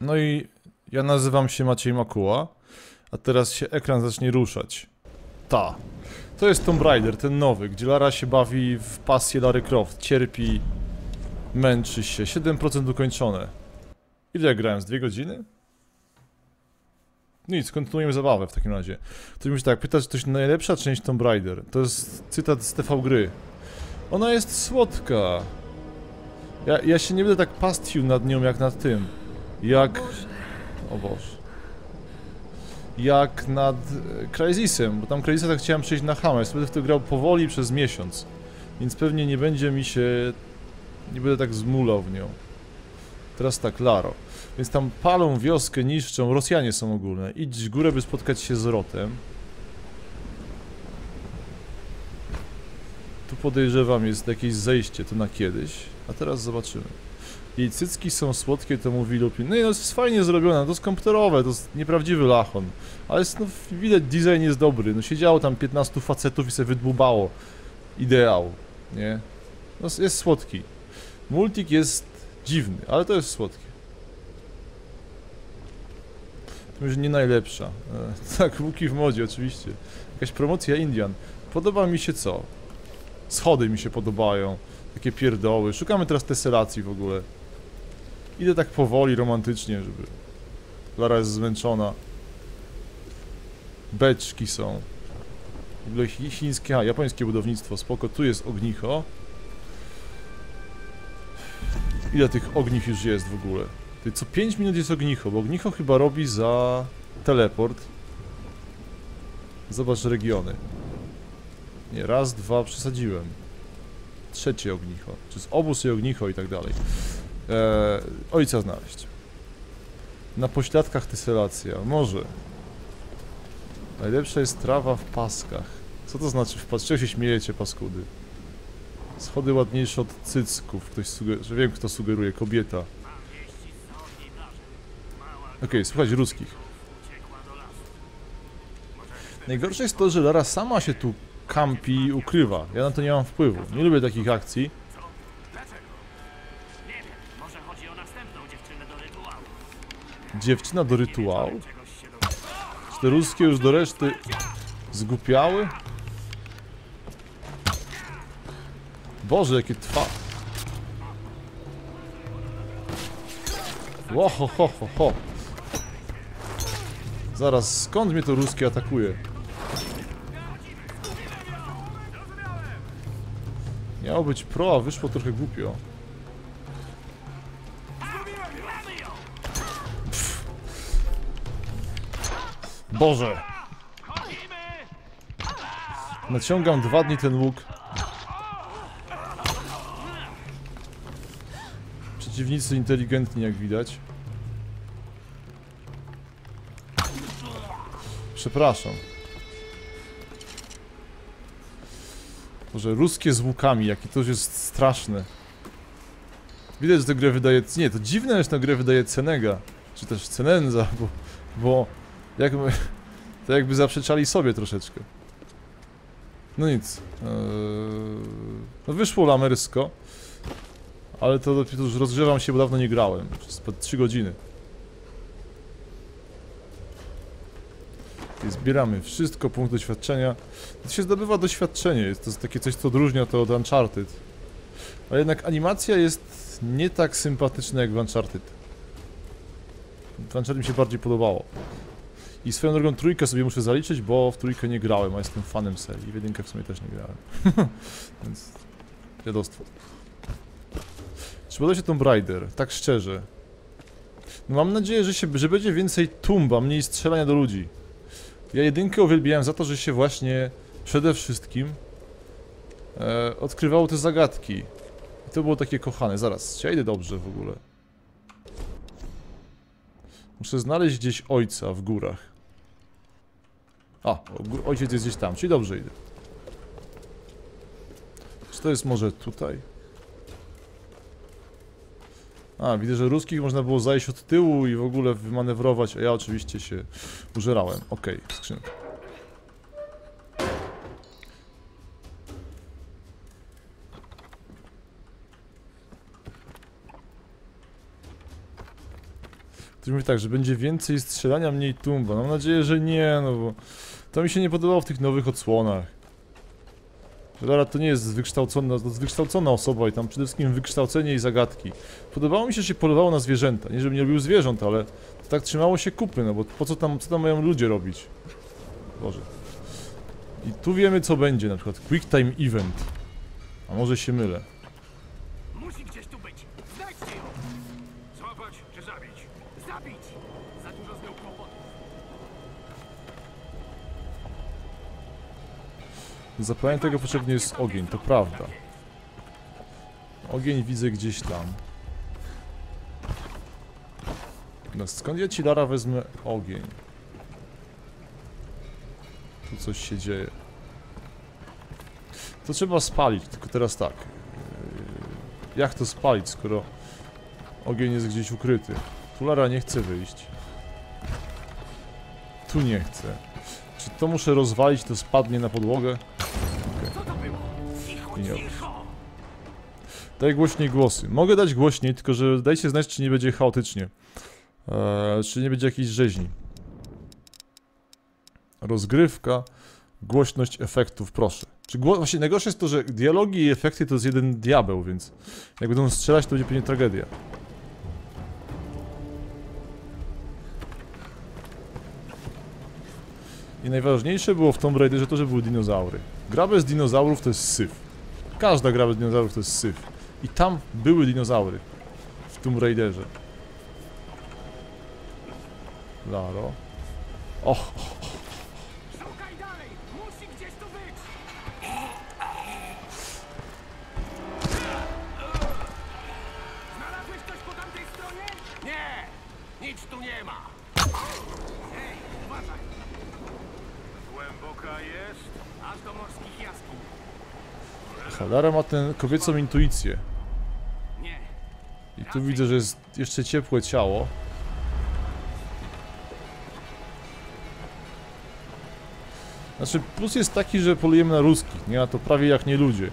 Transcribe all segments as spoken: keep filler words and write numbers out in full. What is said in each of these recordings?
No i ja nazywam się Maciej Makuła, a teraz się ekran zacznie ruszać. Ta. To jest Tomb Raider, ten nowy, gdzie Lara się bawi w pasję Lary Croft, cierpi, męczy się. siedem procent ukończone. Ile ja grałem? Z dwie godziny? Nic, kontynuujemy zabawę w takim razie. Ktoś mi się tak pyta, czy to jest najlepsza część Tomb Raider. To jest cytat z T V gry. Ona jest słodka. Ja, ja się nie będę tak pastwił nad nią jak nad tym. Jak... O Boże. Jak nad Crysisem, bo tam Crysisa tak chciałem przejść na hamę. Będę w to grał powoli przez miesiąc. Więc pewnie nie będzie mi się... Nie będę tak zmulał w nią. Teraz tak, Laro. Więc tam palą wioskę, niszczą, Rosjanie są ogólne. Idź w górę, by spotkać się z Rotem. Tu podejrzewam, jest jakieś zejście, to na kiedyś. A teraz zobaczymy. Jej cycki są słodkie, to mówi Lupin. No i no, jest fajnie zrobione, to jest komputerowe, to jest nieprawdziwy lachon. Ale jest, no, widać, design jest dobry. No siedziało tam piętnastu facetów i se wydbubało. Ideał, nie? No jest słodki. Multik jest dziwny, ale to jest słodkie. To już nie najlepsza. E, tak, łuki w modzie, oczywiście. Jakaś promocja Indian. Podoba mi się co? Schody mi się podobają. Takie pierdoły. Szukamy teraz teselacji w ogóle. Idę tak powoli, romantycznie, żeby... Lara jest zmęczona. Beczki są. W ogóle chińskie, a japońskie budownictwo, spoko. Tu jest ognicho. Ile tych ogniw już jest w ogóle? Tutaj co pięć minut jest ognicho, bo ognicho chyba robi za teleport. Zobacz regiony. Nie, raz, dwa, przesadziłem. Trzecie ognicho, czy z obóz i ognicho i tak dalej. Eee, ojca znaleźć. Na pośladkach teselacja, może. Najlepsza jest trawa w paskach. Co to znaczy? Wpatrzcie, się śmiejecie, paskudy. Schody ładniejsze od cycków. Ktoś sugeruje, wiem kto sugeruje, kobieta. Okej, okay, słuchać ruskich. Najgorsze jest to, że Lara sama się tu kampi i ukrywa. Ja na to nie mam wpływu. Nie lubię takich akcji. Dziewczyna do rytuału? Czy te ruskie już do reszty zgłupiały? Boże, jakie twa... Ło, ho, ho, ho, ho. Zaraz, skąd mnie to ruskie atakuje? Miało być pro, a wyszło trochę głupio. Pff. Boże! Naciągam dwa dni ten łuk. Przeciwnicy inteligentni, jak widać. Przepraszam. Boże, ruskie z łukami, jakie to już jest straszne. Widać, że tę grę wydaje... Nie, to dziwne, że tę grę wydaje Cenega. Czy też Cenenza, bo... Bo... Jakby... To jakby zaprzeczali sobie troszeczkę. No nic. Eee, no wyszło lamersko. Ale to dopiero już rozgrzewam się, bo dawno nie grałem. Przez trzy godziny. I zbieramy wszystko, punkt doświadczenia. To się zdobywa doświadczenie, jest to takie coś, co odróżnia to od Uncharted. Ale jednak animacja jest nie tak sympatyczna jak w Uncharted. W Uncharted mi się bardziej podobało. I swoją drogą trójkę sobie muszę zaliczyć, bo w trójkę nie grałem, a jestem fanem serii. W jedynkę w sumie też nie grałem. Więc... Wiadostwo. Czy podoba się Tomb Raider? Tak szczerze. No mam nadzieję, że, się, że będzie więcej tumba, mniej strzelania do ludzi. Ja jedynkę uwielbiałem za to, że się właśnie przede wszystkim e, odkrywało te zagadki. I to było takie kochane. Zaraz, ja idę dobrze w ogóle. Muszę znaleźć gdzieś ojca w górach. A, ojciec jest gdzieś tam, czyli dobrze idę. Czy to jest może tutaj? A, widzę, że ruskich można było zajść od tyłu i w ogóle wymanewrować, a ja oczywiście się użerałem. Okej, okay, skrzynka. Ktoś mówi tak, że będzie więcej strzelania, mniej tumba. Mam nadzieję, że nie, no bo to mi się nie podobało w tych nowych odsłonach. Lara to nie jest wykształcona, to jest wykształcona osoba i tam przede wszystkim wykształcenie i zagadki. Podobało mi się, że się polowało na zwierzęta. Nie, żebym nie robił zwierząt, ale to tak trzymało się kupy, no bo po co tam, co tam mają ludzie robić? Boże. I tu wiemy, co będzie, na przykład Quick Time Event. A może się mylę. Musi gdzieś tu być. Znajdźcie ją. Złapać czy zabić? Zabić! Za dużo z nią kłopotów. Zapalenie tego potrzebny jest ogień, to prawda. Ogień widzę gdzieś tam. No, skąd ja ci, Lara, wezmę ogień? Tu coś się dzieje. To trzeba spalić, tylko teraz tak. Jak to spalić, skoro ogień jest gdzieś ukryty? Tu Lara nie chce wyjść. Tu nie chce. Czy to muszę rozwalić, to spadnie na podłogę? Okay. Daj głośniej głosy. Mogę dać głośniej, tylko że dajcie znać, czy nie będzie chaotycznie. Eee, czy nie będzie jakiejś rzeźni. Rozgrywka, głośność efektów, proszę. Czy gło... Właśnie najgorsze jest to, że dialogi i efekty to jest jeden diabeł, więc jak będą strzelać, to będzie pewnie tragedia. I najważniejsze było w Tomb Raiderze to, że były dinozaury. Gra bez dinozaurów to jest syf. Każda gra bez dinozaurów to jest syf. I tam były dinozaury. W Tomb Raiderze. Laro. Och, och. Lara ma tę kobiecą intuicję. I tu widzę, że jest jeszcze ciepłe ciało. Znaczy plus jest taki, że polujemy na ruskich, nie? A to prawie jak nie ludzie.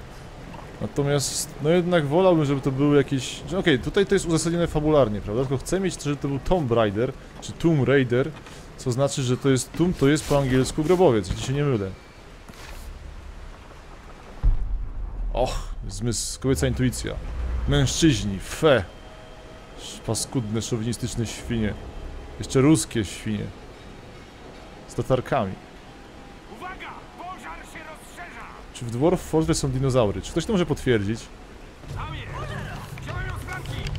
Natomiast no jednak wolałbym, żeby to były jakieś... Okej, okay, tutaj to jest uzasadnione fabularnie, prawda? Tylko chcę mieć to, żeby to był Tomb Raider, czy Tomb Raider. Co znaczy, że to jest Tomb, to jest po angielsku grobowiec, gdzie się nie mylę. Och, zmysł, kobieca intuicja. Mężczyźni, fe. Paskudne, szowinistyczne świnie. Jeszcze ruskie świnie. Z tatarkami. Uwaga, pożar się rozszerza! Czy w Dwarf Fortress są dinozaury? Czy ktoś to może potwierdzić? Tam jest! Działają szklanki!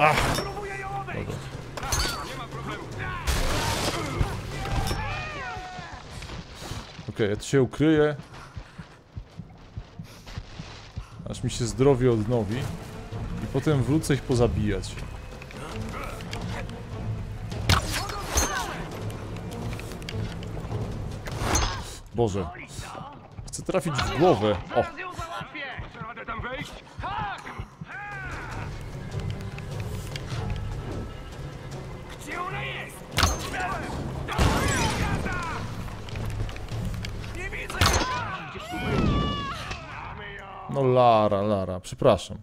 Ach! Próbuję ją obejść! Nie ma problemu! Okej, ja tu się ukryję. Aż mi się zdrowie odnowi i potem wrócę ich pozabijać. Boże. Chcę trafić w głowę. O. Gdzie ona jest? Nie widzę! No Lara, Lara, przepraszam.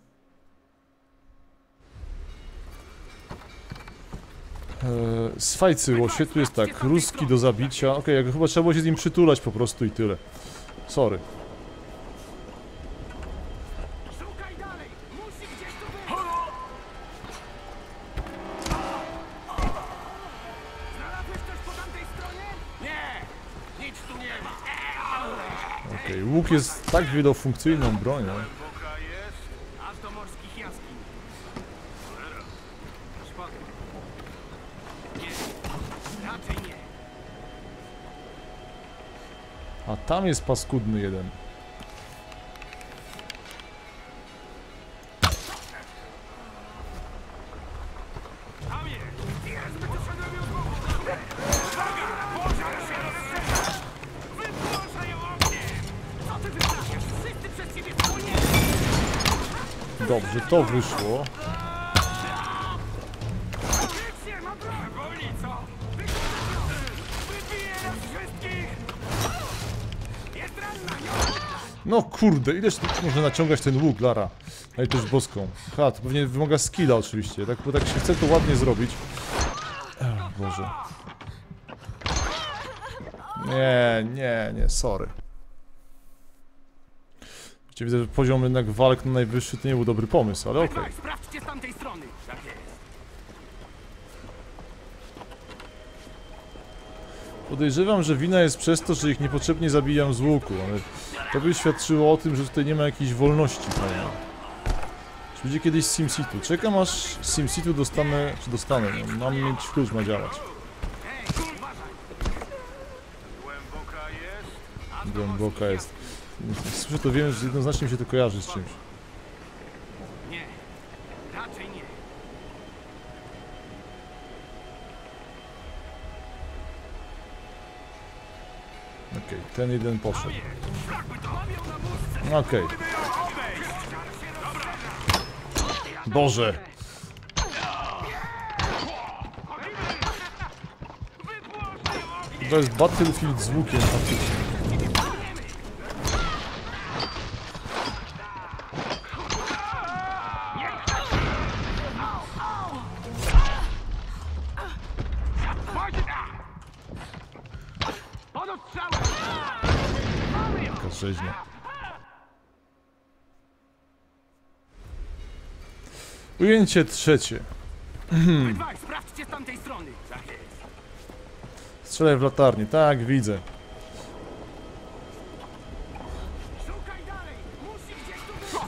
Eee, Swajcyło się, tu jest tak, ruski do zabicia. Okej, okay, jak chyba trzeba było się z nim przytulać po prostu i tyle. Sorry. Łuk jest tak wielofunkcyjną bronią. A tam jest paskudny jeden. Dobrze, to wyszło. No kurde, ileż tu można naciągać ten łuk, Lara. A i też boską. Ha, to pewnie wymaga skilla oczywiście, tak? Bo tak się chce to ładnie zrobić. Ech, Boże. Nie, nie, nie, sorry. Wiecie, widzę, że poziom jednak walk na najwyższy to nie był dobry pomysł, ale okej. Sprawdźcie z tamtej strony. Tak jest. Podejrzewam, że wina jest przez to, że ich niepotrzebnie zabijam z łuku, ale to by świadczyło o tym, że tutaj nie ma jakiejś wolności fajnej. Czy będzie kiedyś SimCity? Czekam aż SimCity dostanę, czy dostanę, no, mam mieć klucz, ma działać. Głęboka jest. Słyszę to, wiem, że jednoznacznie mi się to kojarzy z czymś. Nie, raczej nie. Okej, okay, ten jeden poszedł. Okej. Okay. Boże! To jest Battlefield z łukiem faktycznie. Rzeźnia. Ujęcie trzecie. Strzelaj w latarnię, tak widzę.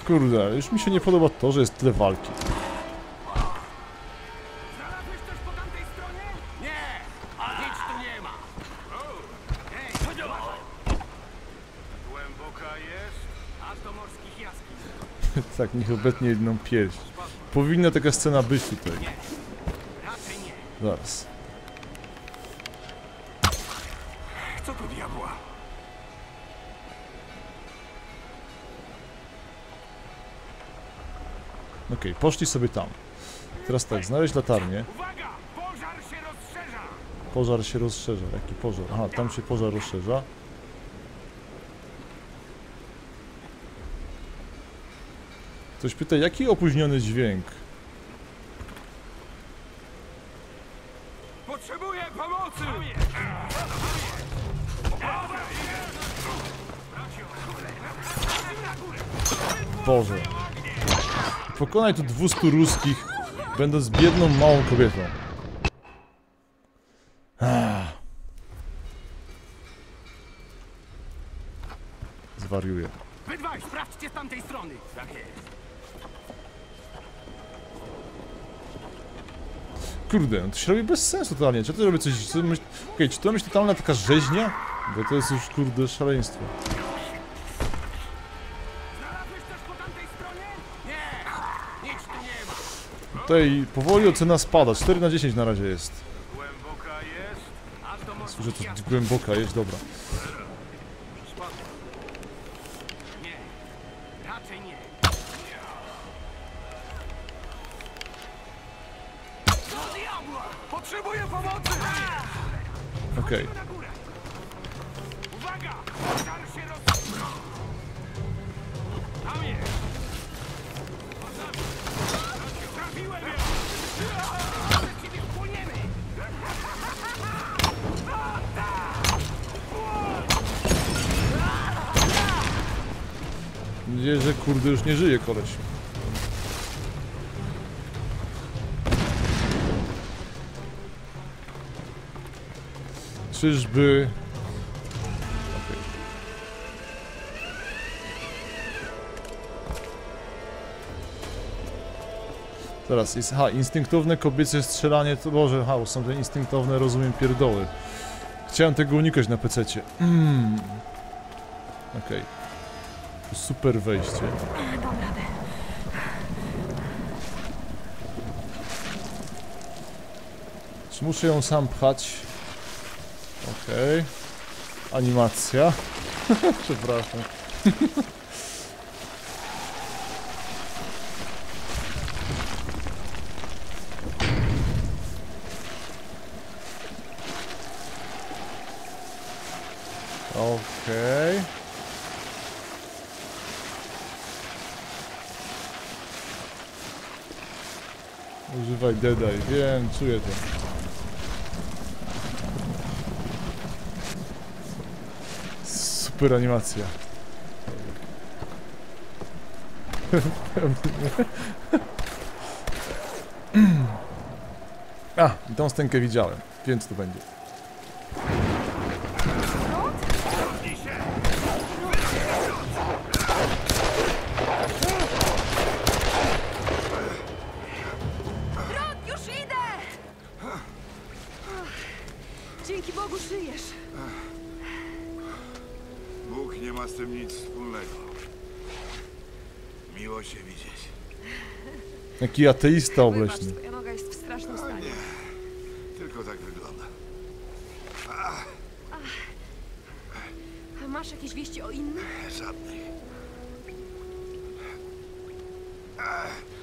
Kurde, już mi się nie podoba to, że jest tyle walki. Tak, niech obetnie jedną pierś. Powinna taka scena być tutaj. Zaraz. Co to diabła? Okej, okay, poszli sobie tam. Teraz tak, znaleźć latarnię. Pożar się rozszerza. Jaki pożar? Aha, tam się pożar rozszerza. Ktoś pyta, jaki opóźniony dźwięk? Potrzebuję pomocy! Boże. Pokonaj tu dwustu ruskich, będąc biedną, małą kobietą. Zwariuję. Wydwaj, sprawdźcie z tamtej strony! Tak jest. Kurde, no to się robi bez sensu totalnie. Czy to robi coś... Okej, okay, czy to myśl totalna taka rzeźnia? Bo to jest już, kurde, szaleństwo. Tutaj powoli ocena spada, cztery na dziesięć na razie jest. Słyszę, to głęboka jest, dobra. Potrzebuję pomocy! Okej. Uwaga! Mam nadzieję, że kurde już nie żyje koleś. Czyżby... Okay. Teraz jest... Ha, instynktowne kobiece strzelanie... To Boże, ha, są te instynktowne, rozumiem, pierdoły. Chciałem tego unikać na pececie. Mm. Okej. Okay. Super wejście. Czy muszę ją sam pchać? Okej. Okay. Animacja. Przepraszam. Okej. Okay. Używaj Deadeye, wiem, czuję to. Super animacja. A, i tą stękę widziałem, więc to będzie. Jaki ateista obleśny. Wybacz, twoja noga jest w strasznym stanie. Nie, tylko tak wygląda. Ach. A masz jakieś wieści o innych? Żadnej.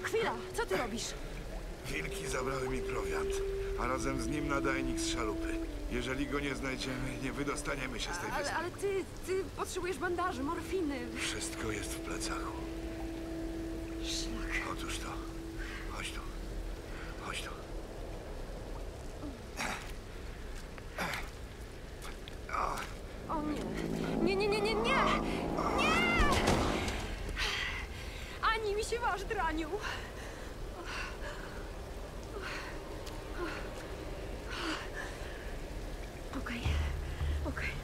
Chwila, co ty robisz? Wilki zabrały mi prowiant, a razem z nim nadajnik z szalupy. Jeżeli go nie znajdziemy, nie wydostaniemy się z tej wyspy. Ale, ale ty, ty potrzebujesz bandaży, morfiny. Wszystko jest w plecaku. Szlak. Otóż to. Chodź tu. Chodź tu. O nie. Nie, nie, nie, nie, nie! Nie! Ani mi się wasz draniu. Okej. Okej.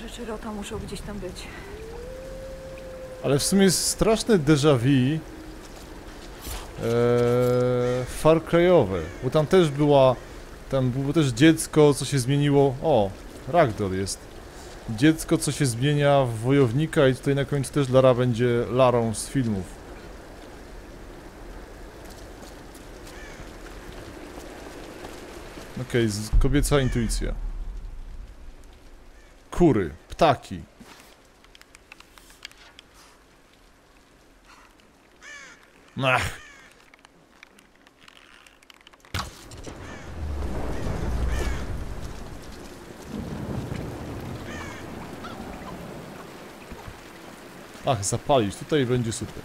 Rzeczy Rota muszą gdzieś tam być. Ale w sumie jest straszne déjà vu eee, Far Cry'owe, bo tam też była, tam było też dziecko, co się zmieniło, o, Ragdoll jest. Dziecko, co się zmienia w wojownika i tutaj na końcu też Lara będzie Larą z filmów. Okej, okay, kobieca intuicja. Kury, ptaki. Ach. Ach, zapalić. Tutaj będzie super.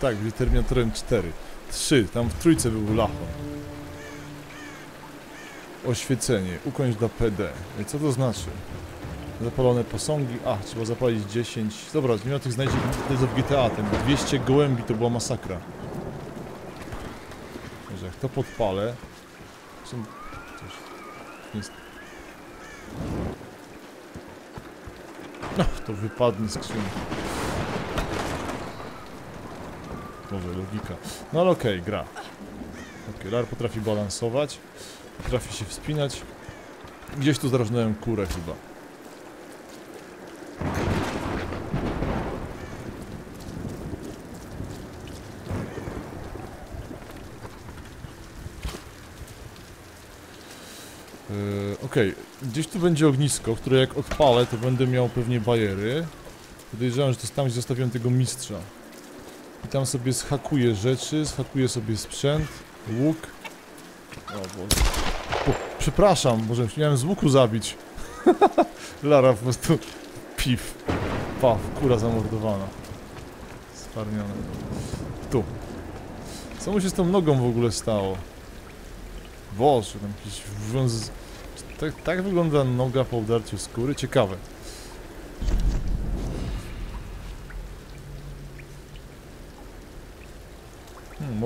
Tak, będzie Terminatorem cztery, trzy, tam w trójce był Lacho. Oświecenie, ukończ do P D. I co to znaczy? Zapalone posągi, a, trzeba zapalić dziesięć. Dobra, nie ma tych znajdzie w G T A, ten dwieście gołębi to była masakra. Może jak to podpalę... Są... Coś... Jest... Ach, to wypadnie z skrzynki. Może logika. No ale okej, okay, gra. Okay, Lar potrafi balansować. Potrafi się wspinać. Gdzieś tu zarażnąłem kurę chyba. Yy, okej, okay. Gdzieś tu będzie ognisko, które jak odpalę, to będę miał pewnie bariery. Podejrzewam, że to tam gdzie zostawiłem tego mistrza. I tam sobie zhakuję rzeczy, zhakuję sobie sprzęt, łuk. O Boże. O, przepraszam, może miałem z łuku zabić. Lara po prostu pif. Paf, kura zamordowana. Sparniona. Tu. Co mu się z tą nogą w ogóle stało? Boże, tam jakiś wąs... Tak, tak wygląda noga po obdarciu skóry? Ciekawe.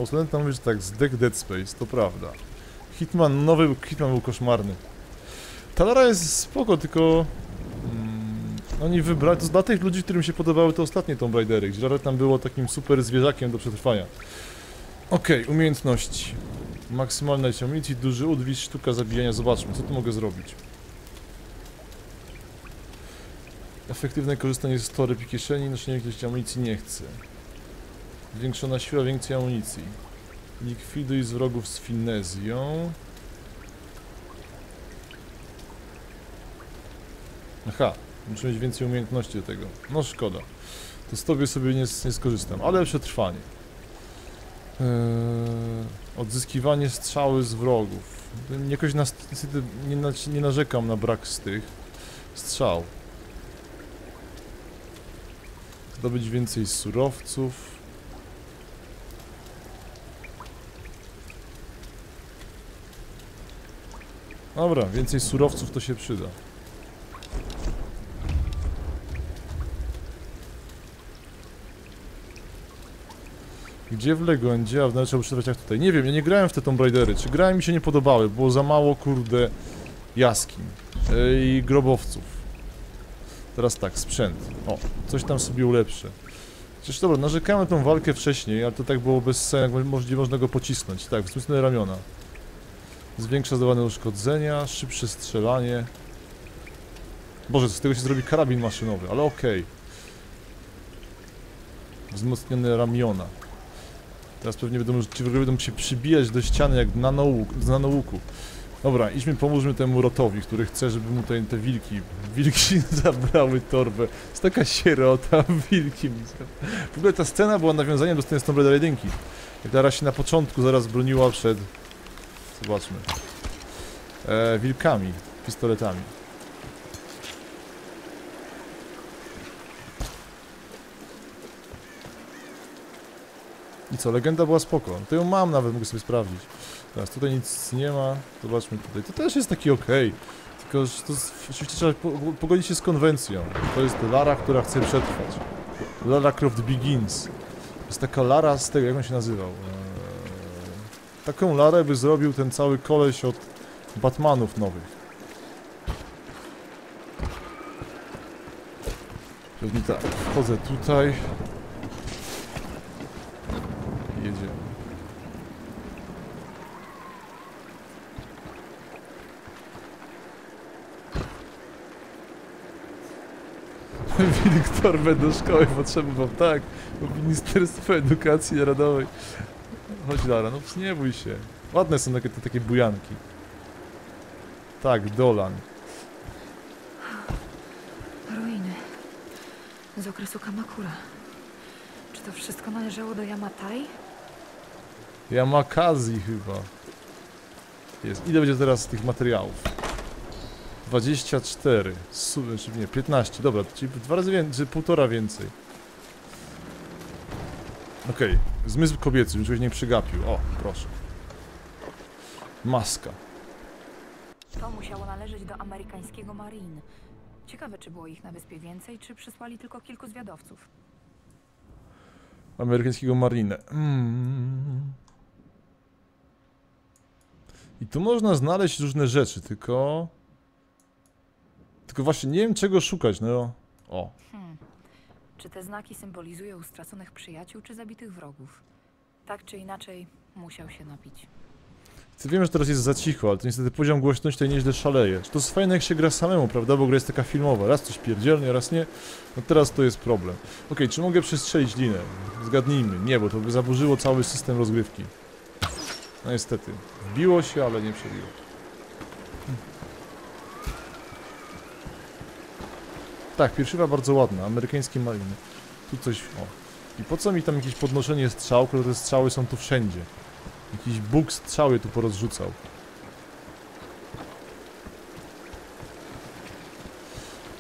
ma uwzględniam, że tak, zdech Dead Space, to prawda. Hitman, nowy Hitman był koszmarny. Ta Lara jest spoko, tylko... Mm, oni wybrali... To dla tych ludzi, którym się podobały te ostatnie Tomb Raidery, gdzie Lara tam było takim super zwierzakiem do przetrwania. Okej, okay, umiejętności. Maksymalna ilość amunicji, duży udwis, sztuka zabijania. Zobaczmy, co tu mogę zrobić. Efektywne korzystanie z toryb i kieszeni, noszenie jakiejś amunicji nie chcę. Zwiększona siła, więcej amunicji. Likwiduj z wrogów z finezją. Aha, muszę mieć więcej umiejętności do tego. No szkoda. To z tobie sobie nie, nie skorzystam, ale przetrwanie. Eee, odzyskiwanie strzały z wrogów. Jakoś na, nie, na, nie narzekam na brak z tych strzał. Zdobyć więcej surowców. Dobra, więcej surowców to się przyda. Gdzie w Legondzie, a w należało przytraciach tutaj? Nie wiem, ja nie grałem w te Tomb Raidery. Czy grałem, mi się nie podobały, było za mało, kurde, jaskiń i grobowców. Teraz tak, sprzęt. O, coś tam sobie ulepszę. Przecież dobra, narzekamy tą walkę wcześniej, ale to tak było bez sensu, jak można go pocisnąć. Tak, wsmysnę ramiona. Zwiększa zadawane uszkodzenia, szybsze strzelanie. Boże, z tego się zrobi karabin maszynowy, ale okej. Okay. Wzmocnione ramiona. Teraz pewnie będą, ci wrogowie będą się przybijać do ściany jak z nanouku. Dobra, idźmy, pomóżmy temu rotowi, który chce, żeby mu te, te wilki... Wilki zabrały torbę. Jest taka sierota, wilki... W ogóle ta scena była nawiązaniem do sceny z Tomb Raidera jedynki. Jak Lara się na początku zaraz broniła przed... Zobaczmy. E, wilkami, pistoletami. I co, legenda była spoko. To ją mam nawet, mogę sobie sprawdzić. Teraz tutaj nic nie ma. Zobaczmy tutaj. To też jest taki okej. Tylko, że to oczywiście trzeba pogodzić się z konwencją. To jest Lara, która chce przetrwać. Lara Croft Begins. To jest taka Lara z tego, jak on się nazywał. Eee, taką Larę by zrobił ten cały koleś od Batmanów nowych. Pewnie tak. Wchodzę tutaj. Jedziemy. Wilk torbę do szkoły potrzebował, tak, do Ministerstwa Edukacji Narodowej. Chodź Lara, no nie bój się. Ładne są takie, te takie bujanki. Tak, Dolan. Ruiny z okresu Kamakura. Czy to wszystko należało do Yamatai? Yamakazi chyba. Jest. Ile będzie teraz tych materiałów? dwadzieścia cztery. Sumy, czy nie, piętnaście. Dobra, czyli dwa razy więcej, czy półtora więcej. Okej. Okay. Zmysł kobiecy, bym czegoś nie przegapił. O, proszę. Maska. To musiało należeć do amerykańskiego Marine. Ciekawe, czy było ich na wyspie więcej, czy przysłali tylko kilku zwiadowców. Amerykańskiego Marine. Mm. I tu można znaleźć różne rzeczy, tylko... Tylko właśnie nie wiem, czego szukać, no. O. Hmm. Czy te znaki symbolizują straconych przyjaciół, czy zabitych wrogów? Tak czy inaczej, musiał się napić. Wiem, że teraz jest za cicho, ale to niestety poziom głośności tutaj nieźle szaleje. To jest fajne, jak się gra samemu, prawda? Bo gra jest taka filmowa. Raz coś pierdzielnie, raz nie. No teraz to jest problem. Okej, okay, czy mogę przestrzelić linę? Zgadnijmy. Nie, bo to by zaburzyło cały system rozgrywki. No niestety. Wbiło się, ale nie przebiło. Tak, pierwszywa bardzo ładna, amerykańskie mariny. Tu coś... O. I po co mi tam jakieś podnoszenie strzał, które te strzały są tu wszędzie? Jakiś Bóg strzały tu porozrzucał.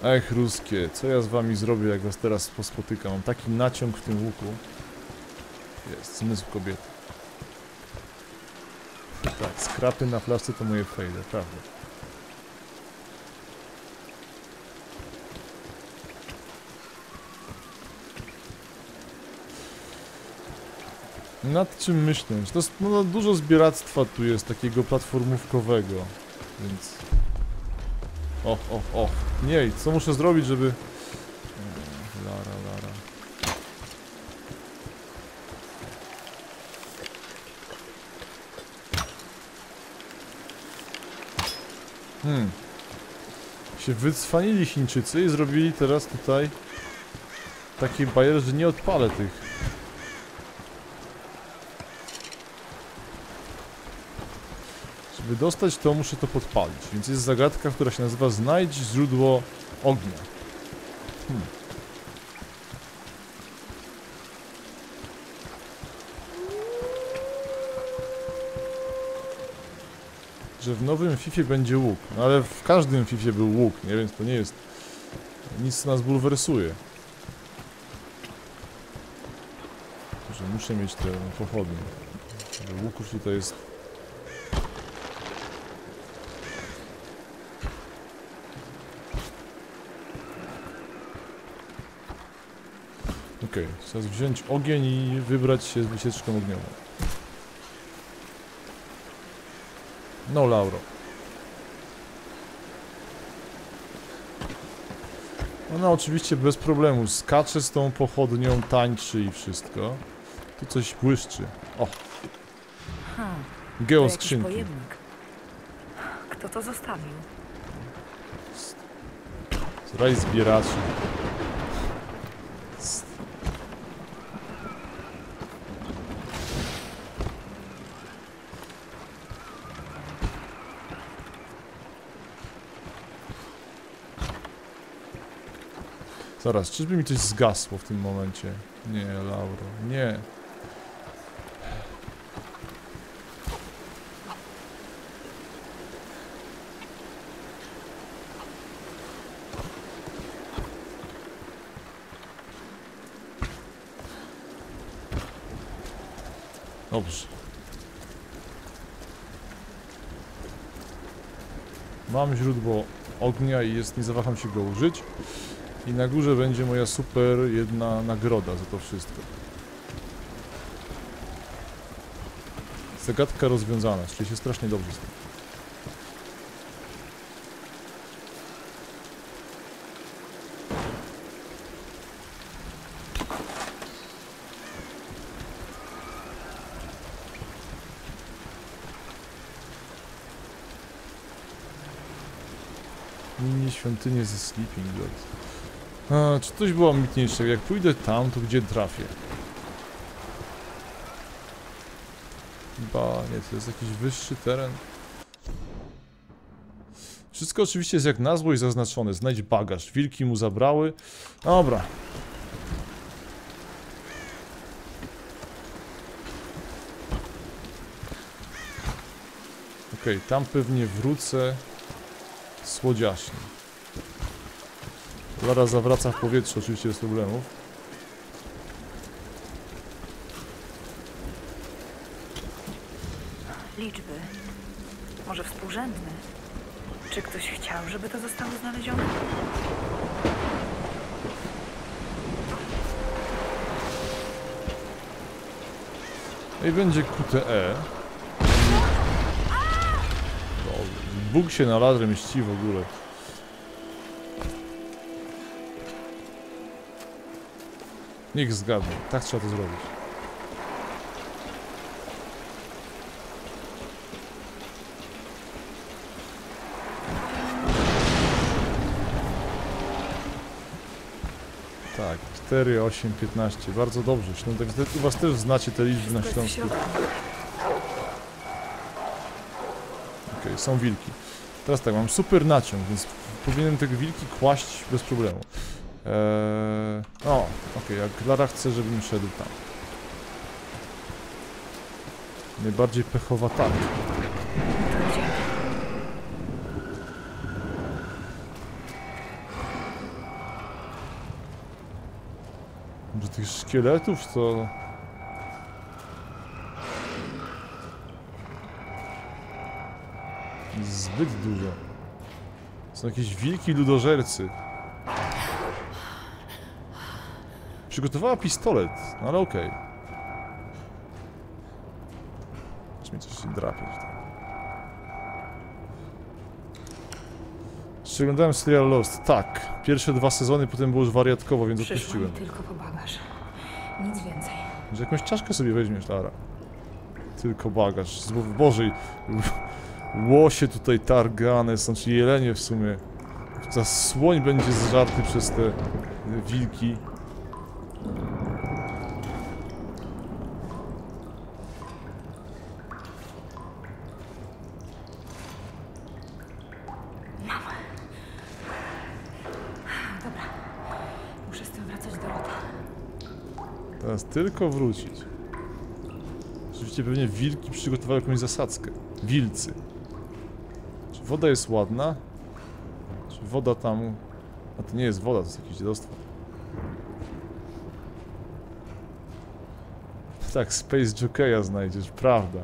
Ech, ruskie, co ja z wami zrobię, jak was teraz pospotykam? Mam taki naciąg w tym łuku. Jest, zmysł kobiety. Tak, skrapy na flaszce to moje fejle, prawda. nad czym myśleć? To jest, no, dużo zbieractwa tu jest, takiego platformówkowego, więc... O, o, o, nie, co muszę zrobić, żeby... Lara, Lara... Hmm... Się wycwanili Chińczycy i zrobili teraz tutaj... Taki bajer, że nie odpalę tych... By dostać to, muszę to podpalić, więc jest zagadka, która się nazywa Znajdź źródło ognia. Hmm. Że w nowym Fifie będzie łuk, no ale w każdym Fifie był łuk, nie? Więc to nie jest... Nic nas bulwersuje. Że muszę mieć te pochodnie. Łuków tutaj jest... Okej, okay, trzeba wziąć ogień i wybrać się z wycieczką ogniową. No, Lauro. Ona oczywiście bez problemu skacze z tą pochodnią, tańczy i wszystko. Tu coś błyszczy. O! Geoskrzynki. Kto to zostawił? Zraj zbieraczy. Zaraz, czyżby mi coś zgasło w tym momencie? Nie, Lauro, nie. Dobrze. Mam źródło ognia i jest, nie zawaham się go użyć. I na górze będzie moja super jedna nagroda za to wszystko. Zagadka rozwiązana, czyli się strasznie dobrze stało. Mini świątynie ze Sleeping Gods. A, czy coś było ambitniejszego? Jak pójdę tam, to gdzie trafię? Chyba nie, to jest jakiś wyższy teren. Wszystko oczywiście jest jak na złość zaznaczone. Znajdź bagaż. Wilki mu zabrały. Dobra. Okej, okay, tam pewnie wrócę. Słodziaśnie. Lara zawraca w powietrze, oczywiście bez problemów. Liczby. Może współrzędne. Czy ktoś chciał, żeby to zostało znalezione? No i będzie Q T E. Bóg się na Larę mści w ogóle. Niech zgadnie, tak trzeba to zrobić. Tak, cztery, osiem, piętnaście, bardzo dobrze. Ślątek, u was też znacie te liczby na Śląsku. Okej, są wilki. Teraz tak, mam super naciąg, więc powinienem te wilki kłaść bez problemu. Eee, o, okej, okay, jak Lara chce, żebym szedł tam. Najbardziej pechowa tarcza. Może tych szkieletów, co... Jest zbyt dużo. Są jakieś wilki ludożercy. Przygotowała pistolet, no ale okej. Okay. tym drapie. Przeglądałem serial Lost. Tak. Pierwsze dwa sezony, potem było już wariatkowo, więc przyszłam, odpuściłem. Tylko po bagaż. Nic więcej. Że jakąś czaszkę sobie weźmiesz, Lara. Tylko bagaż. Bożej. Łosie tutaj targane, znaczy jelenie w sumie. Za słoń będzie zżarty przez te wilki. Tylko wrócić. Oczywiście pewnie wilki przygotowały jakąś zasadzkę. Wilcy. Czy woda jest ładna? Czy woda tam... A to nie jest woda, to jest jakieś dziadostwo. Tak, Space Jokeya znajdziesz, prawda.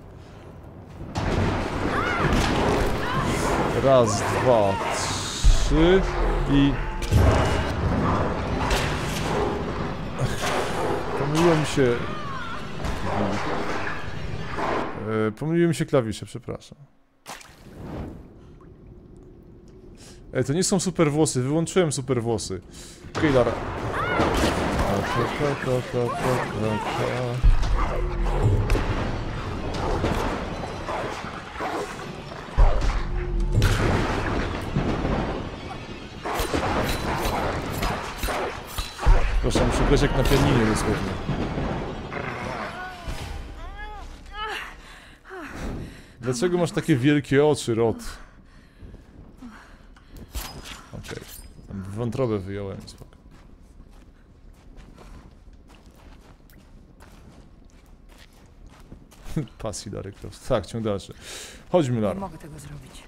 Raz, dwa, trzy i... Pomyliłem się... Yy, pomyliłem się klawisze, przepraszam. Ej, to nie są super włosy, wyłączyłem super włosy. Okej, Lara. Proszę, muszę grać jak na pianinie dosłownie. Dlaczego masz takie wielkie oczy, Rod? Okej, okay. Tam wątrobę wyjąłem, spoko. Pasji Lary Croft. Tak, ciąg dalszy. Chodźmy, Lara. Nie mogę tego zrobić.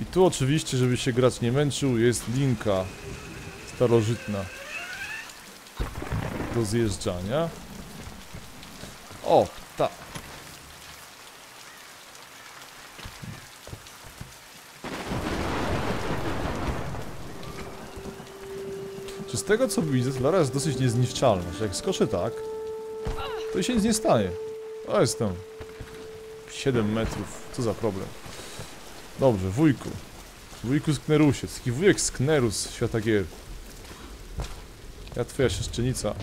I tu oczywiście, żeby się gracz nie męczył, jest linka starożytna do zjeżdżania. O, tak. Czy z tego co widzę, Lara jest dosyć niezniszczalna, że jak skoczy tak, to się nic nie stanie. O, jestem. siedem metrów, co za problem. Dobrze, wujku. Wujku Sknerusie, taki wujek Sknerus z świata gier. Ja twoja siostrzenica.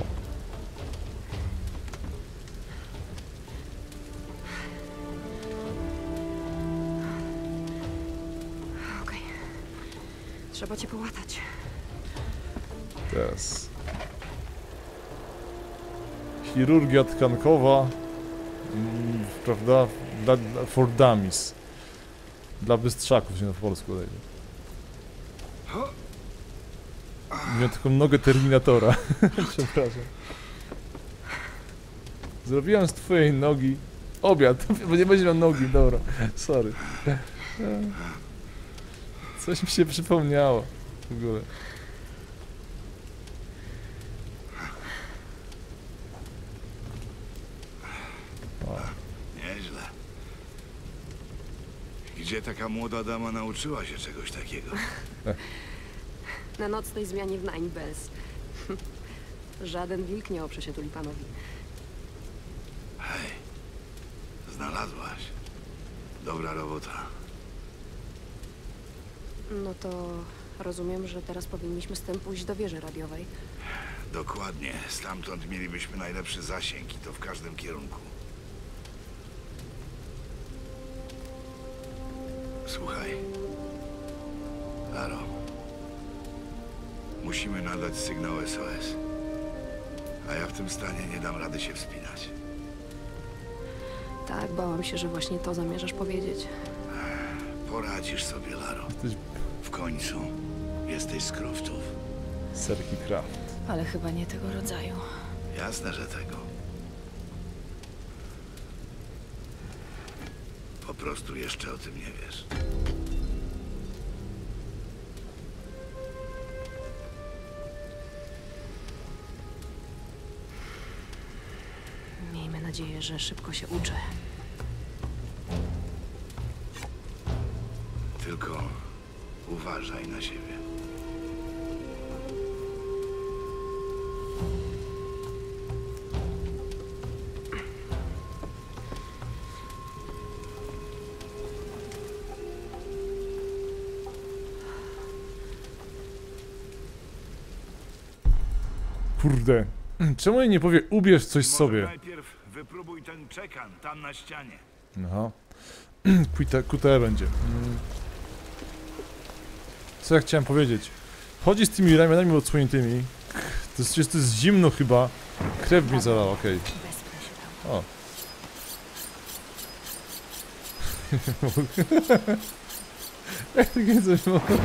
Okej. Trzeba cię połatać. Teraz. Chirurgia tkankowa. Mm, prawda? Dla, dla, for dummies. Dla bystrzaków się na polsku daje. Miał taką nogę Terminatora. Przepraszam. Zrobiłem z twojej nogi obiad, bo nie będzie miał nogi, dobra. Sorry. Coś mi się przypomniało w ogóle. Gdzie taka młoda dama nauczyła się czegoś takiego? Na nocnej zmianie w Nine Bells. Żaden wilk nie oprze się tulipanowi. Hej, znalazłaś. Dobra robota. No to rozumiem, że teraz powinniśmy z tym pójść do wieży radiowej. Dokładnie. Stamtąd mielibyśmy najlepszy zasięg i to w każdym kierunku. Słuchaj, Laro, musimy nadać sygnał S O S, a ja w tym stanie nie dam rady się wspinać. Tak, bałam się, że właśnie to zamierzasz powiedzieć. Poradzisz sobie, Laro. W końcu jesteś z Croftów. Serki Kraft. Ale chyba nie tego rodzaju. Jasne, że tego. Po prostu jeszcze o tym nie wiesz. Miejmy nadzieję, że szybko się uczy. Tylko uważaj na siebie. kurde. Czemu jej nie powie, ubierz coś może sobie? Najpierw wypróbuj ten czekan tam na ścianie. No. Q T E będzie. Co ja chciałem powiedzieć? Chodzi z tymi ramionami odsłoniętymi. To jest, to jest zimno chyba. Krew mi zalała, okej. Okay. O. Jak to nie coś mogę?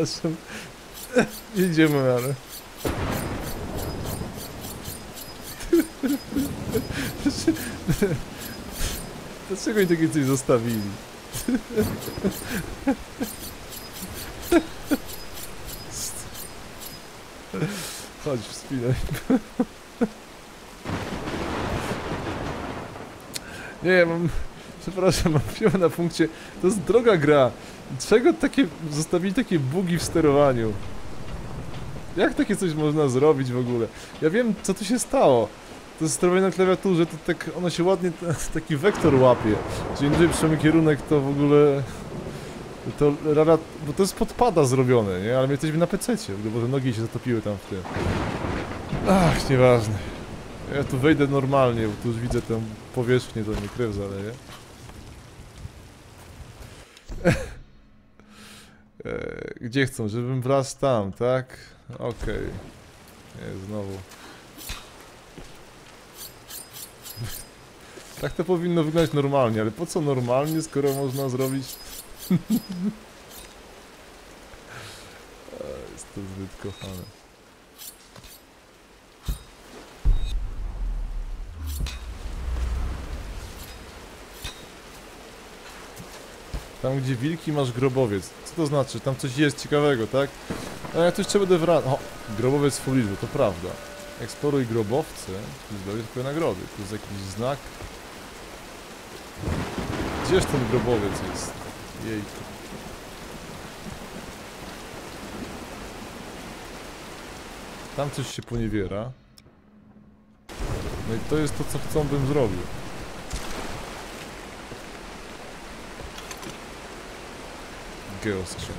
Przepraszam. Idziemy, ale... Dlaczego oni takie coś zostawili? Chodź, wspinaj. Nie, ja mam... Przepraszam, mam piłę na punkcie. To jest droga gra. Czego takie... zostawili takie bugi w sterowaniu? Jak takie coś można zrobić w ogóle? Ja wiem, co tu się stało. To sterowanie na klawiaturze, to tak ono się ładnie, taki wektor łapie. Czyli indziej przyjemny kierunek to w ogóle... To rara... Bo to jest podpada zrobione, nie? Ale my jesteśmy na pececie, bo te nogi się zatopiły tam w tym. Ach, nieważne. Ja tu wejdę normalnie, bo tu już widzę tę powierzchnię, to mnie krew zaleje. Gdzie chcą? Żebym wraz tam, tak? Okej. Okay. Nie, znowu. Tak to powinno wyglądać normalnie, ale po co normalnie, skoro można zrobić... Jest to zbyt kochane. Tam gdzie wilki masz grobowiec. Co to znaczy? Tam coś jest ciekawego, tak? A ja tu jeszcze będę wracał. O! Grobowiec w pobliżu, to prawda. Eksploruj grobowce i zdobierz swoje nagrody. Tu jest jakiś znak. Gdzież ten grobowiec jest? Jejku. Tam coś się poniewiera. No i to jest to, co chcą, bym zrobił. Geoskrzynki.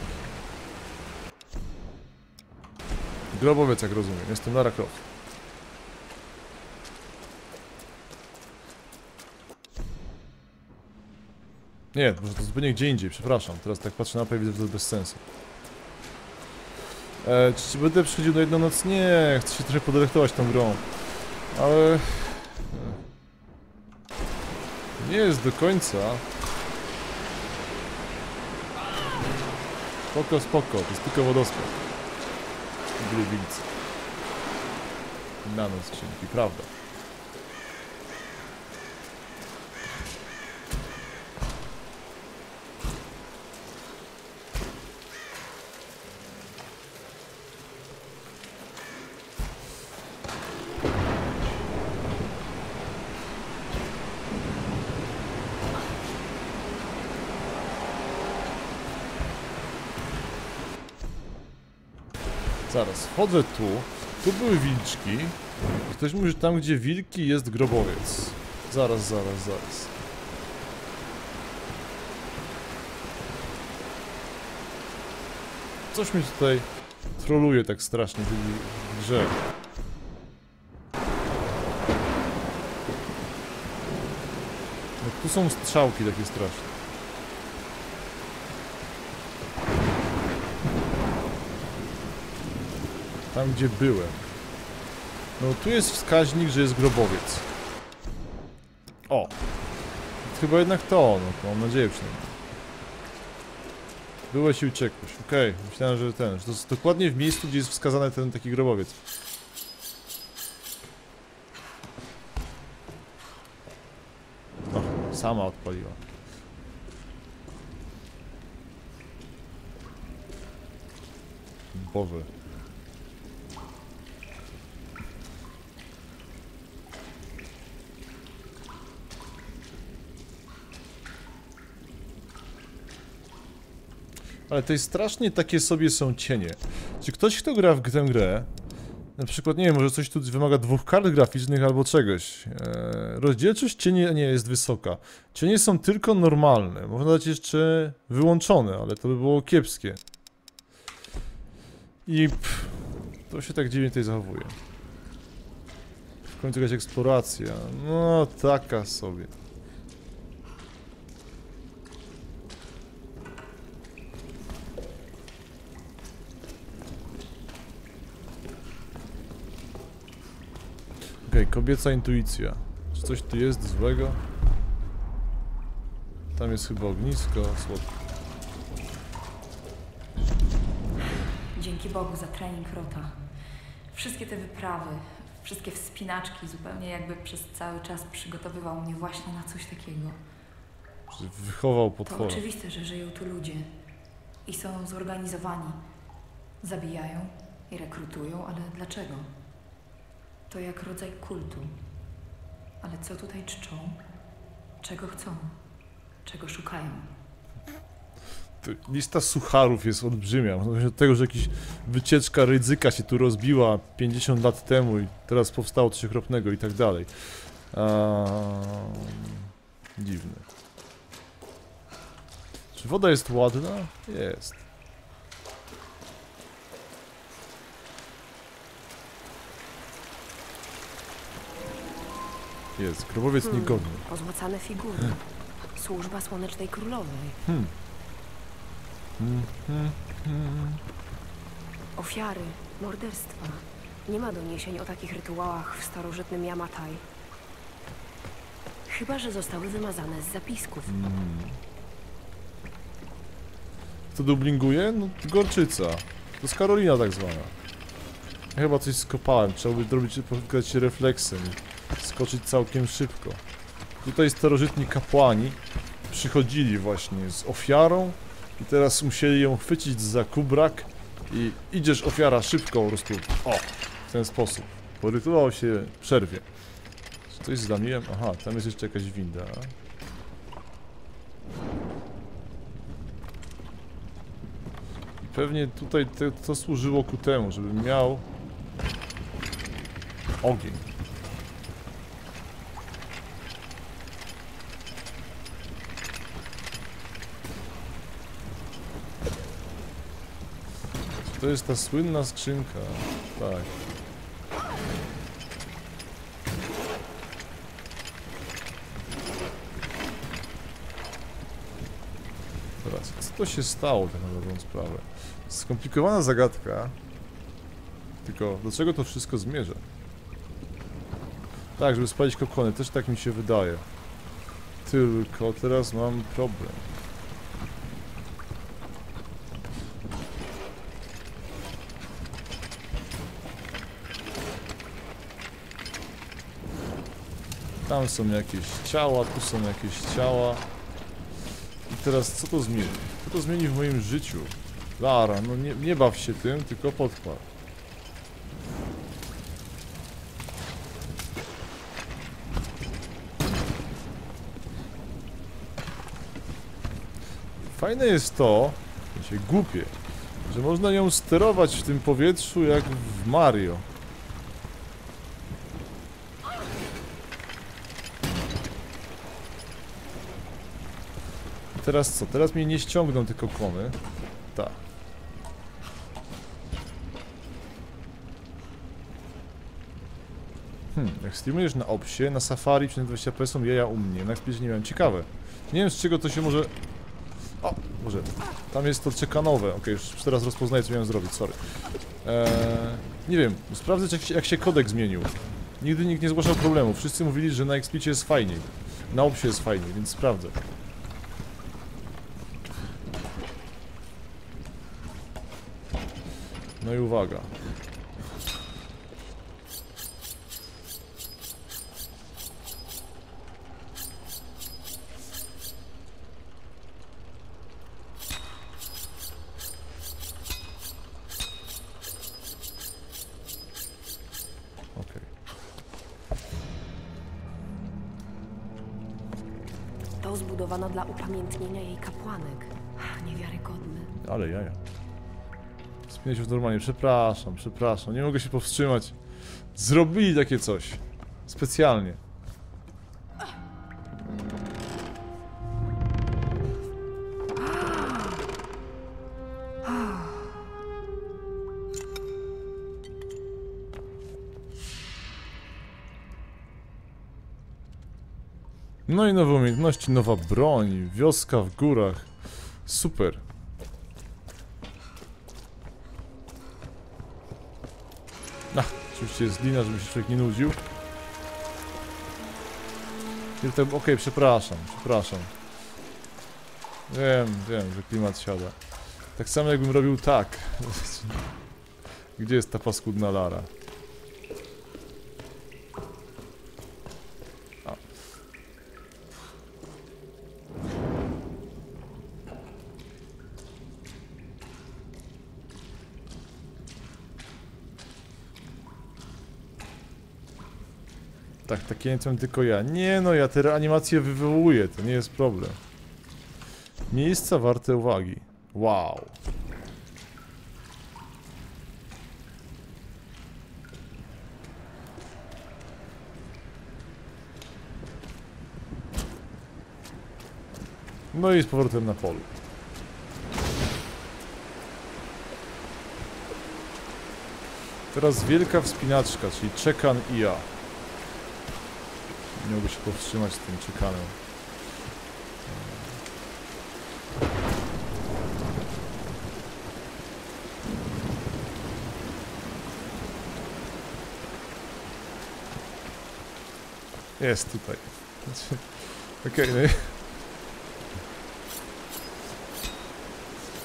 Grobowiec, jak rozumiem. Jestem Lara Croft. Nie, może to zupełnie gdzie indziej, przepraszam. Teraz tak patrzę na mapę i widzę, że to jest bez sensu. E, czy będę przychodził na jedną noc? Nie, chcę się trochę podrechtować tą grą. Ale... Nie jest do końca. Spoko, spoko, to jest tylko wodospad. Grubicy. Na noc księgi, prawda. Zaraz, wchodzę tu, tu były wilczki. Ktoś mówi, że tam gdzie wilki jest grobowiec. Zaraz, zaraz, zaraz. Coś mi tutaj troluje tak strasznie w tej grze. No, tu są strzałki takie straszne. Tam gdzie byłem. No tu jest wskaźnik, że jest grobowiec. O! Chyba jednak to, no to mam nadzieję przynajmniej. Byłeś i uciekłeś. Okej, okay. Myślałem, że ten, że to jest dokładnie w miejscu, gdzie jest wskazany ten taki grobowiec. O, sama odpaliła. Boże. Ale to jest strasznie takie sobie są cienie. Czy ktoś, kto gra w tę grę, na przykład, nie wiem, może coś tu wymaga dwóch kart graficznych albo czegoś. Eee, rozdzielczość cieni nie jest wysoka. Cienie są tylko normalne. Można dać jeszcze wyłączone, ale to by było kiepskie. I pff, to się tak dziwnie tutaj zachowuje. W końcu jakaś eksploracja. No, taka sobie. Okej, okay, kobieca intuicja. Czy coś tu jest złego? Tam jest chyba ognisko, słodko. Dzięki Bogu za trening Rota. Wszystkie te wyprawy, wszystkie wspinaczki, zupełnie jakby przez cały czas przygotowywał mnie właśnie na coś takiego. Wychował potwora. To oczywiste, że żyją tu ludzie. I są zorganizowani. Zabijają i rekrutują, ale dlaczego? To jak rodzaj kultu. Ale co tutaj czczą? Czego chcą? Czego szukają? Lista sucharów jest olbrzymia. Od tego, że jakaś wycieczka Rydzyka się tu rozbiła pięćdziesiąt lat temu i teraz powstało coś okropnego i tak dalej. Eee, dziwne. Czy woda jest ładna? Jest. Jest, grobowiec hmm, niegodny. Pozłacane figury. Służba Słonecznej Królowej. Hmm. Hmm, hmm, hmm. Ofiary, morderstwa. Nie ma doniesień o takich rytuałach w starożytnym Yamatai. Chyba, że zostały wymazane z zapisków. Hmm. Kto dublinguje? No, Gorczyca. To jest Karolina tak zwana. Ja chyba coś skopałem. Trzeba by zrobić, pokazać się refleksem. Skoczyć całkiem szybko. Tutaj starożytni kapłani przychodzili właśnie z ofiarą i teraz musieli ją chwycić za kubrak i idziesz ofiara szybko po prostu. O! W ten sposób. Porytuało się przerwie. Coś zlamiłem? Aha, tam jest jeszcze jakaś winda. I pewnie tutaj te, to służyło ku temu, żebym miał ogień. To jest ta słynna skrzynka, tak. Teraz, co to się stało tak na dobrą sprawę? Skomplikowana zagadka. Tylko do czego to wszystko zmierza? Tak, żeby spalić kokony, też tak mi się wydaje. Tylko teraz mam problem. Tam są jakieś ciała, tu są jakieś ciała. I teraz co to zmieni? Co to zmieni w moim życiu? Lara, no nie, nie baw się tym, tylko podpal. Fajne jest to, że się głupie, że można ją sterować w tym powietrzu jak w Mario. Teraz co? Teraz mnie nie ściągną te kokony. Tak. Hmm, jak streamujesz na opsie, na safari, przy dwudziestu P są jaja u mnie. Na ekspedicji nie wiem, ciekawe. Nie wiem z czego to się może... O! Może. Tam jest to czekanowe. Okej, okay, już teraz rozpoznaję co miałem zrobić, sorry. Eee, nie wiem, sprawdzę jak się, jak się kodek zmienił. Nigdy nikt nie zgłaszał problemu. Wszyscy mówili, że na ekspicie jest fajniej. Na opsie jest fajniej, więc sprawdzę. No i uwaga. Okej. To zbudowano dla upamiętnienia jej kapłanek. Niewiarygodne. Ale jaja. Wspinaj się już normalnie, przepraszam, przepraszam, nie mogę się powstrzymać. Zrobili takie coś. Specjalnie. No i nowe umiejętności, nowa broń, wioska w górach. Super. Ach, oczywiście jest lina, żeby się człowiek nie nudził. Okej, okay, przepraszam, przepraszam. Wiem, wiem, że klimat siada. Tak samo jakbym robił tak. Gdzie jest ta paskudna Lara? Tak, takie nie są tylko ja. Nie no, ja te animacje wywołuję, to nie jest problem. Miejsca warte uwagi. Wow. No i z powrotem na polu. Teraz wielka wspinaczka, czyli czekan i ja. Nie mogę się powstrzymać z tym czekanem. Jest tutaj. Okej, okay, no.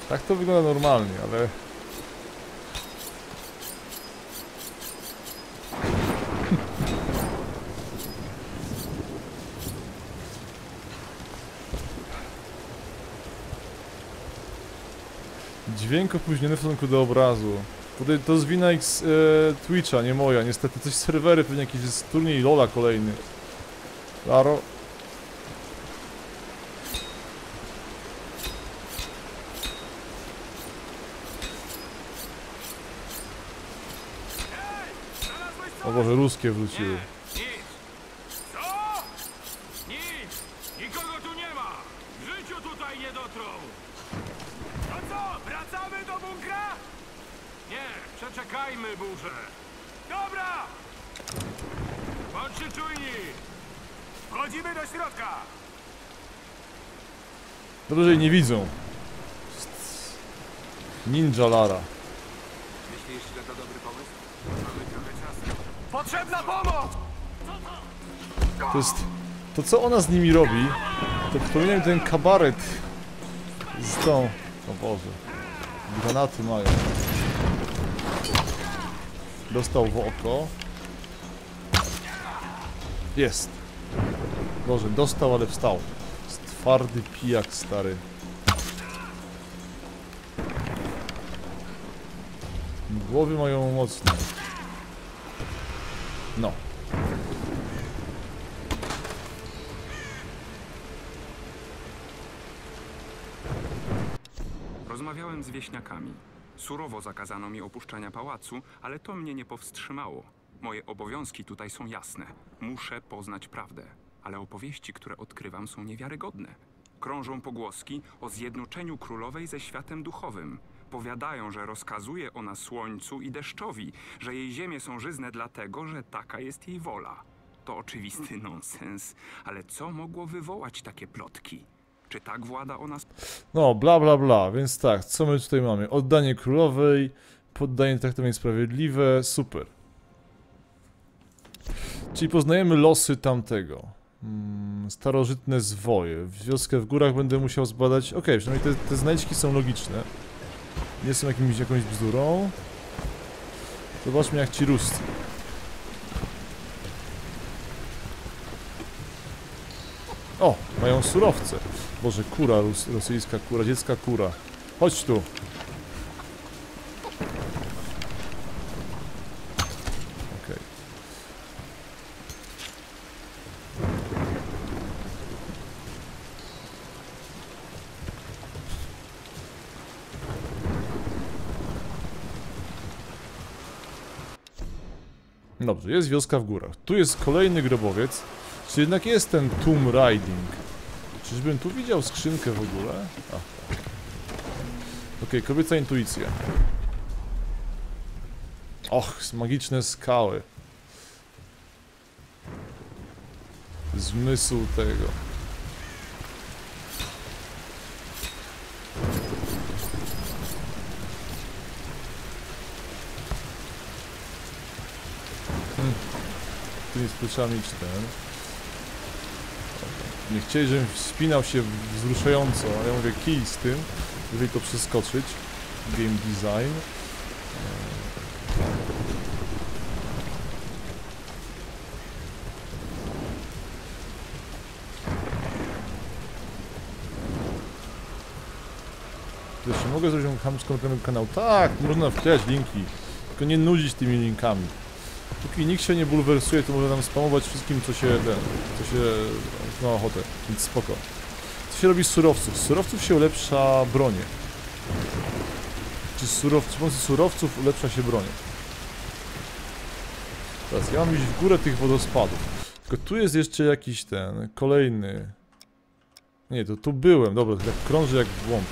Tak to wygląda normalnie, ale... Dźwięk opóźniony w stosunku do obrazu. Tutaj to z wina ich z e, Twitcha, nie moja. Niestety coś serwery, pewnie jakiś jest turniej Lola kolejny. Laro. O Boże, ruskie wróciły. Dłużej nie widzą. Ninja Lara. Myślisz, że to dobry pomysł? Mamy trochę czasu. Potrzebna pomoc! To jest... To co ona z nimi robi, to przypomina mi ten kabaret z tą... O Boże. Granaty mają. Dostał w oko. Jest. Boże, dostał, ale wstał. Twardy pijak, stary. Głowy mają mocne. No. Rozmawiałem z wieśniakami. Surowo zakazano mi opuszczania pałacu, ale to mnie nie powstrzymało. Moje obowiązki tutaj są jasne. Muszę poznać prawdę. Ale opowieści, które odkrywam, są niewiarygodne. Krążą pogłoski o zjednoczeniu królowej ze światem duchowym. Powiadają, że rozkazuje ona słońcu i deszczowi, że jej ziemie są żyzne dlatego, że taka jest jej wola. To oczywisty nonsens, ale co mogło wywołać takie plotki? Czy tak włada ona... No, bla bla bla, więc tak, co my tutaj mamy? Oddanie królowej, poddanie traktowi sprawiedliwe, super. Czyli poznajemy losy tamtego. Starożytne zwoje. Wioskę w górach będę musiał zbadać. Okej, przynajmniej te, te znajdźki są logiczne. Nie są jakimś, jakąś bzdurą. Zobaczmy, jak ci ruscy. O, mają surowce. Boże, kura rus, rosyjska, kura, dziecka kura. Chodź tu. Dobrze, jest wioska w górach. Tu jest kolejny grobowiec. Czy jednak jest ten Tomb Riding? Czyżbym tu widział skrzynkę w ogóle? A. Okej, okay, kobieca intuicja. Och, magiczne skały. Zmysł tego. Hmm. Tymi spluczami cztery. Nie chcieli, żebym wspinał się wzruszająco, a ja mówię kij z tym, żeby to przeskoczyć. Game design. Zresztą mogę zrobić chamską reklamę kanału? Tak, można wklejać linki, tylko nie nudzić tymi linkami. Póki nikt się nie bulwersuje, to może nam spamować wszystkim, co się ten, co się ma ochotę, więc spoko. Co się robi z surowców? Z surowców się ulepsza bronię. Czy z, surow... z pomocy surowców ulepsza się bronię? Teraz ja mam iść w górę tych wodospadów. Tylko tu jest jeszcze jakiś ten, kolejny... Nie, to tu byłem, dobra, tak krąży jak w błąd.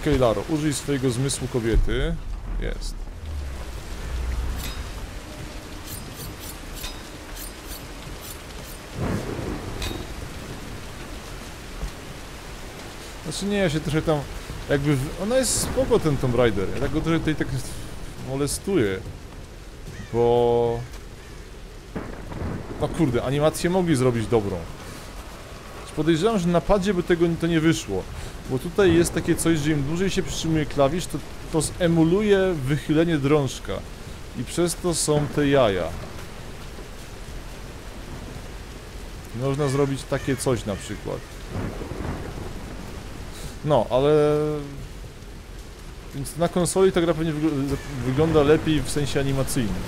Okej, okay, Laro, użyj swojego zmysłu kobiety. Jest. Znaczy nie, ja się trochę tam... Jakby... W... Ona jest spoko, ten Tomb Raider. Ja tak go trochę tutaj tak molestuję. Bo... No kurde, animację mogli zrobić dobrą. Podejrzewam, że na padzie by tego to nie wyszło. Bo tutaj jest takie coś, że im dłużej się przytrzymuje klawisz, to, to zemuluje wychylenie drążka. I przez to są te jaja. Można zrobić takie coś na przykład. No, ale... Więc na konsoli ta gra pewnie wygl- wygląda lepiej w sensie animacyjnym.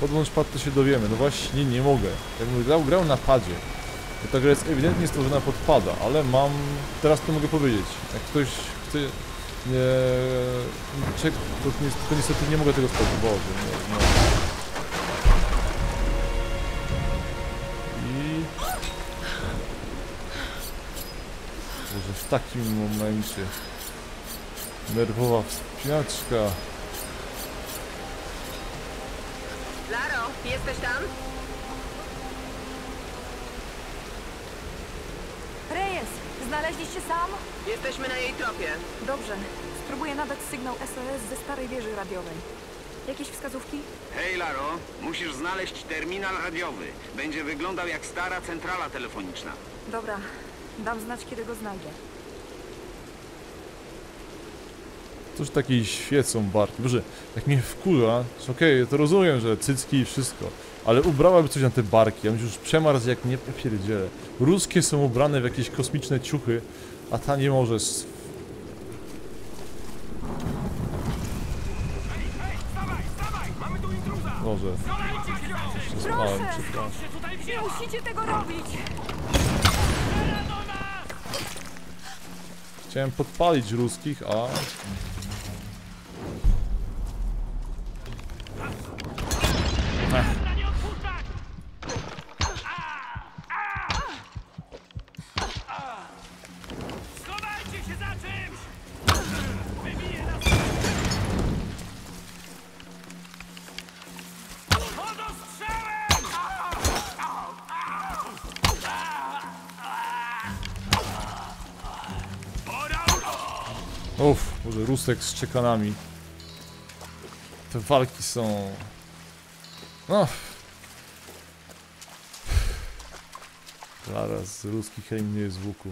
Podłącz pad, to się dowiemy. No właśnie, nie mogę. Jakbym grał, grał na padzie. Bo ta gra jest ewidentnie stworzona pod pada, ale mam... Teraz to mogę powiedzieć. Jak ktoś chce... Nie... Czek... To, ni to niestety nie mogę tego sprawdzić. Boże, nie, nie. I... Boże, w takim momencie... Nerwowa wspinaczka. Laro, jesteś tam? Reyes, znaleźliście sam? Jesteśmy na jej tropie. Dobrze. Spróbuję nadać sygnał S O S ze starej wieży radiowej. Jakieś wskazówki? Hej, Laro, musisz znaleźć terminal radiowy. Będzie wyglądał jak stara centrala telefoniczna. Dobra, dam znać, kiedy go znajdę. Cóż takiej świecą Bart. Boże, jak mnie wkurza, okej, okay, to rozumiem, że cycki i wszystko, ale ubrałaby coś na te barki, ja bym już przemarł, jak nie pierdzielę. Ruskie są ubrane w jakieś kosmiczne ciuchy, a ta nie może... Boże. Proszę, nie musicie tego robić! Chciałem podpalić ruskich, a... Uff, może rusek z czekanami. Te walki są... No... Zaraz, ruskich eliminuje z łuku.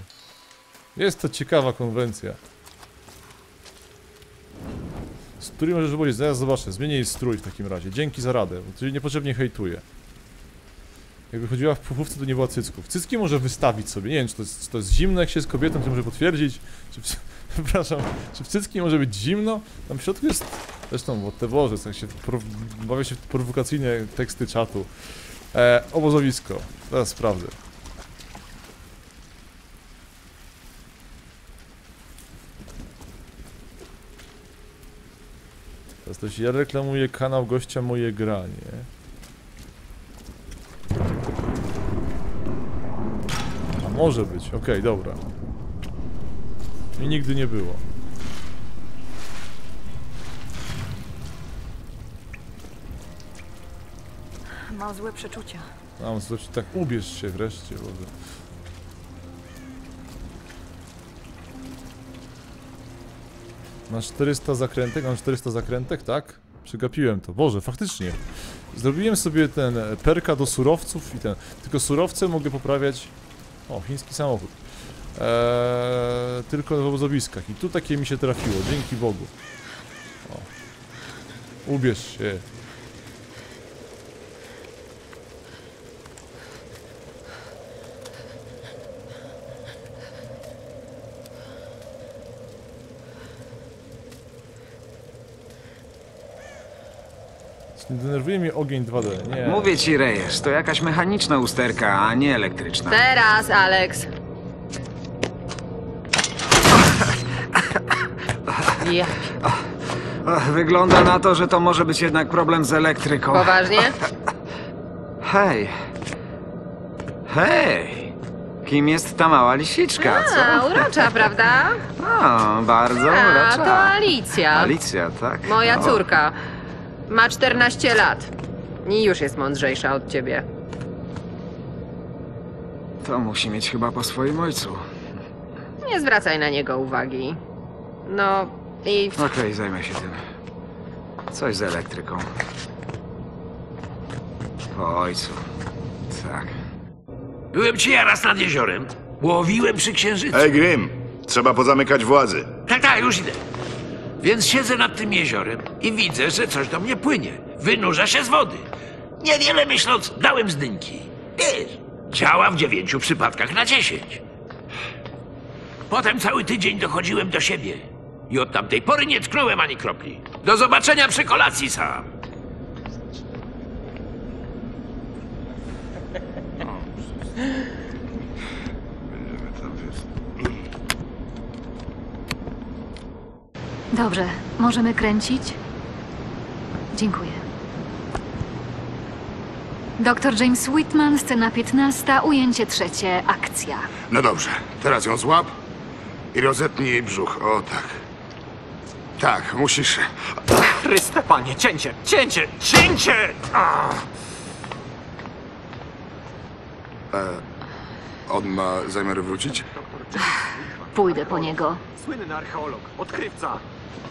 Jest to ciekawa konwencja. Strój możesz wybrać, zaraz zobaczę. Zmienię strój w takim razie. Dzięki za radę, bo to niepotrzebnie hejtuję. Jakby chodziła w puchówce, to nie była cycków. Cycki może wystawić sobie. Nie wiem, czy to jest, czy to jest zimne, jak się z kobietą, to może potwierdzić. Czy... Przepraszam, czy w cycki może być zimno? Tam w środku jest... Zresztą, bo te Boże, jak się pro... bawię się w prowokacyjne teksty czatu. E, obozowisko. Teraz sprawdzę. Teraz to się ja reklamuję kanał gościa Moje Granie. A może być, okej, okay, dobra. I nigdy nie było. Mam złe przeczucia. Mam złe przeczucia. Tak, ubierz się wreszcie, Boże. Masz czterysta zakrętek? Mam czterysta zakrętek? Tak? Przegapiłem to. Boże, faktycznie. Zrobiłem sobie ten perka do surowców i ten... Tylko surowce mogę poprawiać... O, chiński samochód. Eee, tylko w obozowiskach. I tu takie mi się trafiło, dzięki Bogu. O. Ubierz się. Denerwuje mnie ogień dwa D, nie. Mówię ci, Reyes, to jakaś mechaniczna usterka, a nie elektryczna. Teraz, Alex. Ja. Wygląda na to, że to może być jednak problem z elektryką. Poważnie? Hej. Hej. Kim jest ta mała lisiczka, co? A, urocza, prawda? O, bardzo a, urocza. To Alicja. Alicja, tak. Moja no. córka. Ma czternaście lat. I już jest mądrzejsza od ciebie. To musi mieć chyba po swoim ojcu. Nie zwracaj na niego uwagi. No i... Okej, okay, zajmę się tym. Coś z elektryką. Po ojcu. Tak. Byłem ci ja raz nad jeziorem. Łowiłem przy księżycu. Ej, Grim, trzeba pozamykać władzy. Tak, tak, już idę. Więc siedzę nad tym jeziorem i widzę, że coś do mnie płynie. Wynurza się z wody. Niewiele myśląc, dałem z dynki. Wiesz, działa w dziewięciu przypadkach na dziesięć. Potem cały tydzień dochodziłem do siebie. I od tamtej pory nie tknąłem ani kropli. Do zobaczenia przy kolacji, Sam. Dobrze, możemy kręcić? Dziękuję. Doktor James Whitman, scena piętnasta, ujęcie trzecie, akcja. No dobrze, teraz ją złap i rozetnij jej brzuch, o tak. Tak, musisz... Chryste panie, cięcie, cięcie, cięcie! A! E, on ma zamiar wrócić? Pójdę po niego. Słynny archeolog, odkrywca.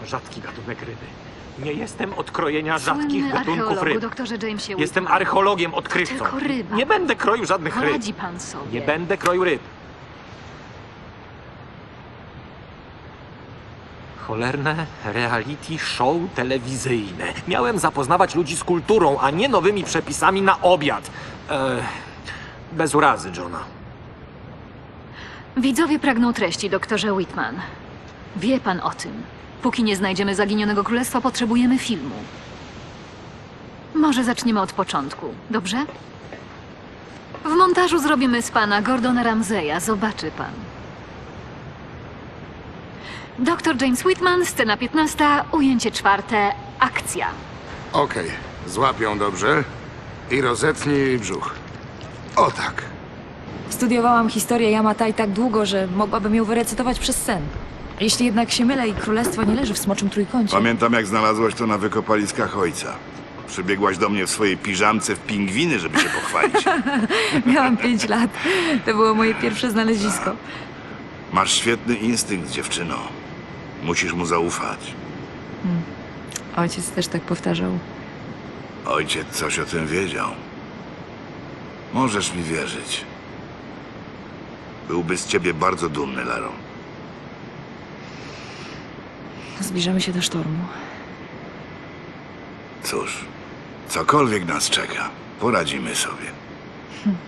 Rzadki gatunek ryby. Nie jestem od krojenia Słynny rzadkich gatunków ryb. Doktorze Jamesie jestem archeologiem, odkrywcą. Tylko ryba. Nie będę kroił żadnych ryb. Radzi pan sobie. Nie będę kroił ryb. Cholerne reality show telewizyjne. Miałem zapoznawać ludzi z kulturą, a nie nowymi przepisami na obiad. Eee, bez urazy, Johna. Widzowie pragną treści, doktorze Whitman. Wie pan o tym. Póki nie znajdziemy zaginionego królestwa, potrzebujemy filmu. Może zaczniemy od początku, dobrze? W montażu zrobimy z pana Gordona Ramsaya, zobaczy pan. Doktor James Whitman, scena piętnasta, ujęcie czwarte, akcja. Okej, okay. Złap ją dobrze i rozetnij brzuch. O tak. Studiowałam historię Yamatai tak długo, że mogłabym ją wyrecytować przez sen. Jeśli jednak się mylę i królestwo nie leży w smoczym trójkącie... Pamiętam, jak znalazłaś to na wykopaliskach ojca. Przybiegłaś do mnie w swojej piżamce w pingwiny, żeby się pochwalić. Miałam pięć lat. To było moje pierwsze znalezisko. A. Masz świetny instynkt, dziewczyno. Musisz mu zaufać. Hmm. Ojciec też tak powtarzał. Ojciec coś o tym wiedział. Możesz mi wierzyć. Byłby z ciebie bardzo dumny, Laro. Zbliżamy się do sztormu. Cóż, cokolwiek nas czeka, poradzimy sobie. Hmm.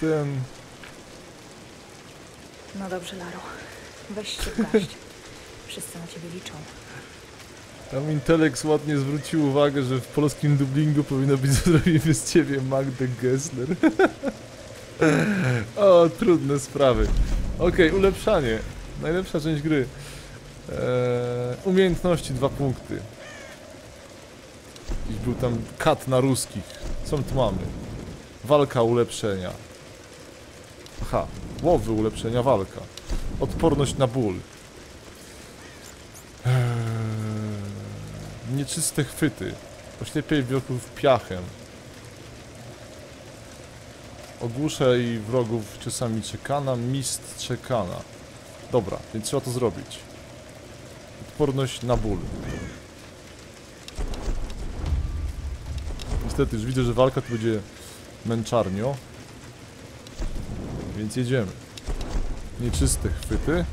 Ten... No dobrze, Laro. Weź się w garść. Wszyscy na ciebie liczą. Tam Intelex ładnie zwrócił uwagę, że w polskim dublingu powinno być zrobimy z ciebie Magdę Gessler. O, trudne sprawy. Okej, okay, ulepszanie. Najlepsza część gry. Eee, umiejętności, dwa punkty. I był tam kat na ruskich. Co my tu mamy? Walka, ulepszenia. Aha, łowy, ulepszenia, walka. Odporność na ból. Eee, nieczyste chwyty. Oślepiej wrogów piachem. Ogłuszę i wrogów ciosami czekana, mist czekana. Dobra, więc trzeba to zrobić. Odporność na ból. Niestety już widzę, że walka tu będzie męczarnią. Więc jedziemy. Nieczyste chwyty.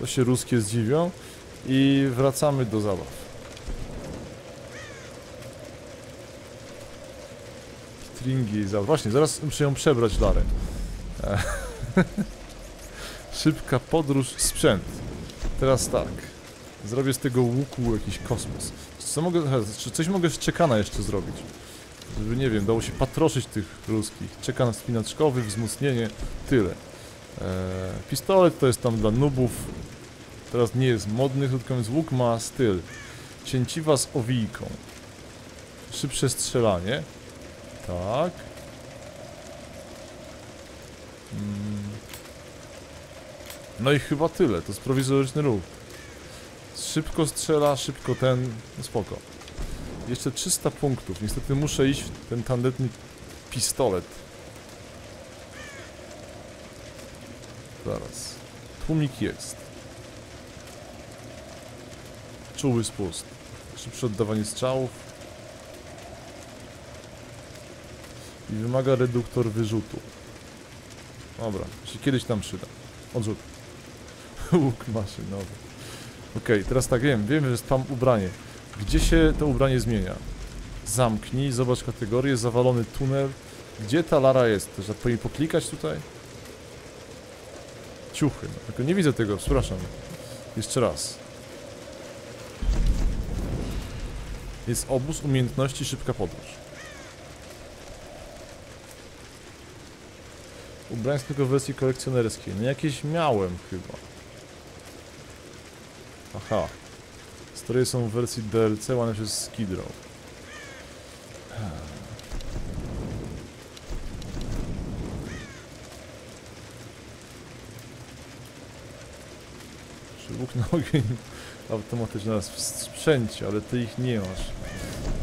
To się ruskie zdziwią. I wracamy do zabaw. Ringi za... Właśnie, zaraz muszę ją przebrać, Larę. Szybka podróż, sprzęt. Teraz tak. Zrobię z tego łuku jakiś kosmos. Co mogę... Czy coś mogę z czekana jeszcze zrobić? Żeby, nie wiem, dało się patroszyć tych ruskich. Czekan wspinaczkowy, wzmocnienie, tyle. Eee, pistolet to jest tam dla nubów. Teraz nie jest modny, tylko więc łuk ma styl. Cięciwa z owijką. Szybsze strzelanie. Tak. No i chyba tyle, to jest prowizoryczny ruch. Szybko strzela, szybko ten, no spoko. Jeszcze trzysta punktów, niestety muszę iść w ten tandetny pistolet. Zaraz. Tłumik jest. Czuły spust. Szybsze oddawanie strzałów. I wymaga reduktor wyrzutu. Dobra, się kiedyś tam przyda. Odrzut. Łuk maszynowy. Okej, okay, teraz tak wiem, wiem, że jest tam ubranie. Gdzie się to ubranie zmienia? Zamknij, zobacz kategorię, zawalony tunel. Gdzie ta Lara jest? Też powinien poklikać tutaj? Ciuchy, no, tylko nie widzę tego, przepraszam. Jeszcze raz. Jest obóz umiejętności, szybka podróż. Ubrania tylko w wersji kolekcjonerskiej. No jakieś miałem chyba. Aha. Stroje są w wersji D L C, łane przez Skid Row. Szybuk na ogień automatyczny nas w sprzęcie, ale ty ich nie masz.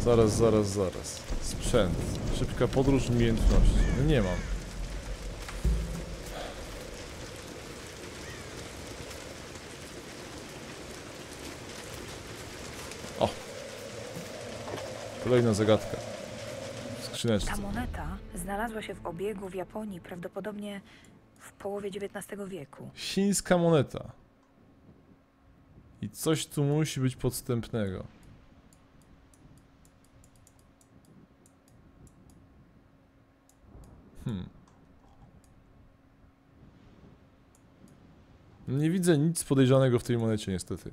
Zaraz, zaraz, zaraz. Sprzęt. Szybka podróż, umiejętności. No nie mam. Kolejna zagadka. Skrzyneczka. Ta moneta znalazła się w obiegu w Japonii, prawdopodobnie w połowie dziewiętnastego wieku. Chińska moneta. I coś tu musi być podstępnego. Hmm. Nie widzę nic podejrzanego w tej monecie, niestety.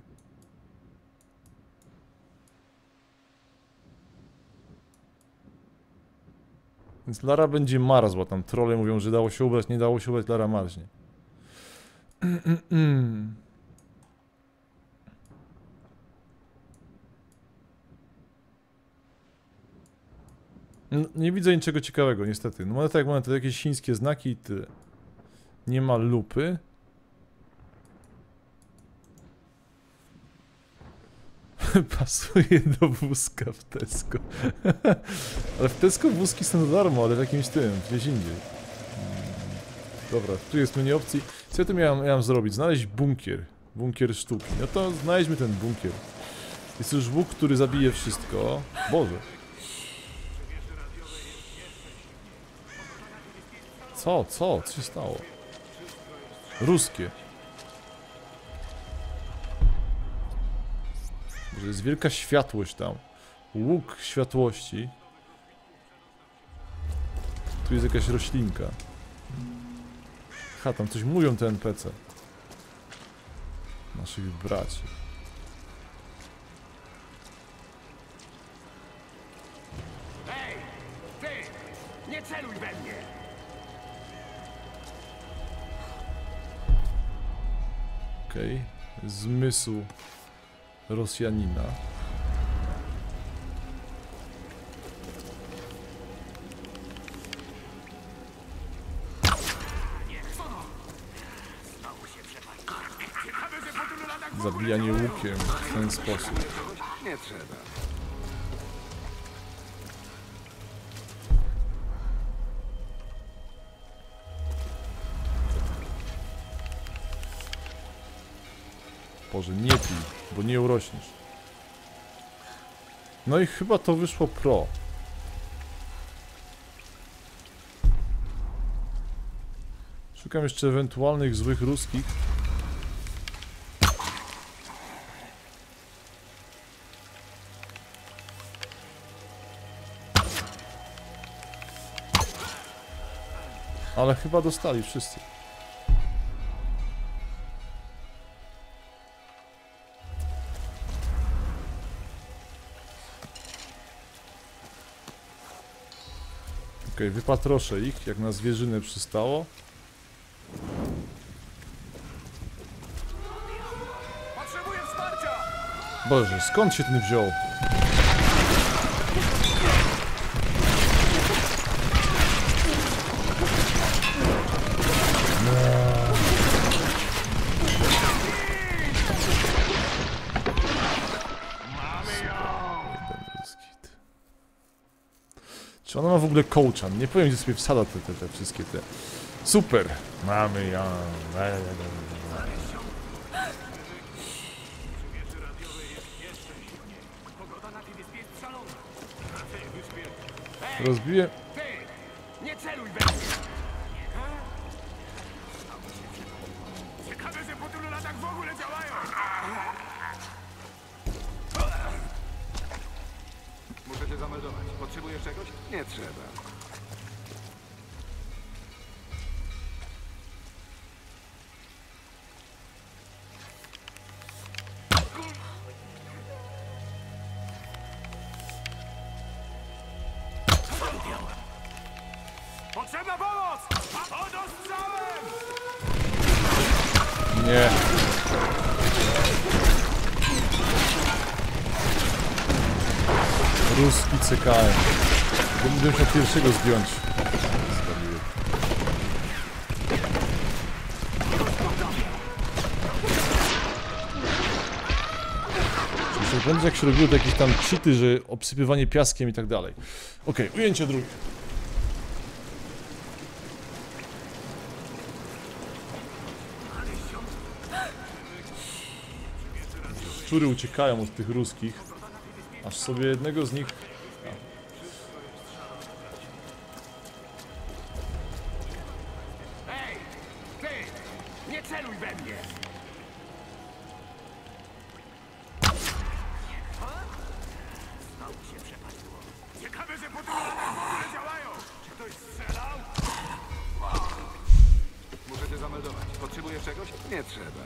Więc Lara będzie marzła, tam trolle mówią, że dało się ubrać, nie dało się ubrać, Lara marznie. No, nie widzę niczego ciekawego, niestety. No moneta jak moneta, jakieś chińskie znaki i tyle. Nie ma lupy. Pasuje do wózka w Tesco. Ale w Tesco wózki są za darmo, ale w jakimś tym, gdzieś indziej. Dobra, tu jest menu opcji. Co ja tu miałem, miałem zrobić? Znaleźć bunkier. Bunkier sztuki. No to znajdźmy ten bunkier. Jest już łuk, który zabije wszystko. Boże. Co? Co? Co się stało? Ruskie. Że jest wielka światłość tam. Łuk światłości. Tu jest jakaś roślinka. Ha, tam coś mówią te N P C. Naszych braci. Hej, Nie celuj we mnie! Okej. Okay. Zmysł Rosjanina. Zabijanie łukiem w ten sposób. Nie trzeba. Boże, nie pij, bo nie urośniesz. No i chyba to wyszło pro. Szukam jeszcze ewentualnych złych ruskich. Ale chyba dostali wszyscy. Okej, wypatroszę ich, jak na zwierzynę przystało. Potrzebuję wsparcia! Boże, skąd się ten wziął? Czy ona ma w ogóle kołczan? Nie powiem, gdzie sobie wsada te, te, te wszystkie te... Super! Mamy ją... Rozbiję... Potrzebujesz czegoś? Nie trzeba. Potrzebna pomoc! Odostrzałem! Nie. Ruski C K M. Będę musiał pierwszego zdjąć. Będzie jak się robiło to jakieś tam cheaty, że obsypywanie piaskiem i tak dalej. Okej, okay, ujęcie drugie. Szczury uciekają od tych ruskich. Aż sobie jednego z nich... Ej, ty! Nie celuj we mnie! Znowu się przepadło. Ciekawe, że po tym nie działają! Czy ktoś strzelał? Muszę cię zameldować. Potrzebujesz czegoś? Nie trzeba.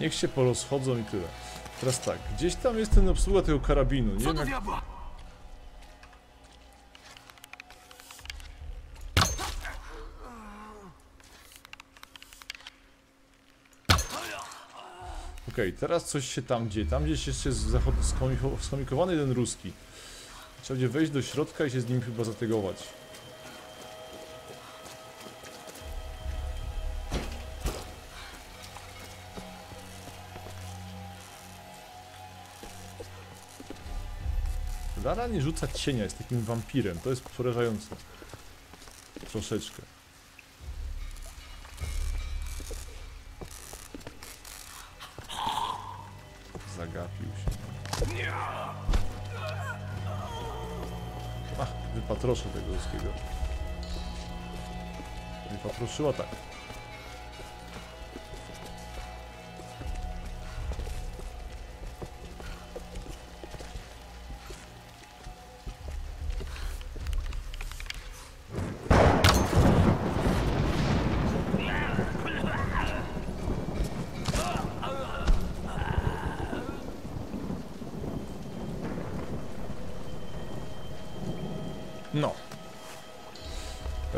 Niech się porozchodzą i tyle. Teraz tak, gdzieś tam jest ten obsługa tego karabinu, nie? Co do diabła? Okej, okay, teraz coś się tam dzieje. Tam gdzieś jeszcze jest skomikowany jeden ruski. Trzeba będzie wejść do środka i się z nim chyba zategować. Lara nie rzuca cienia, jest takim wampirem, to jest przerażające. Troszeczkę. Zagapił się. Ach, wypatroszę tego ruskiego. Wypatroszyła tak.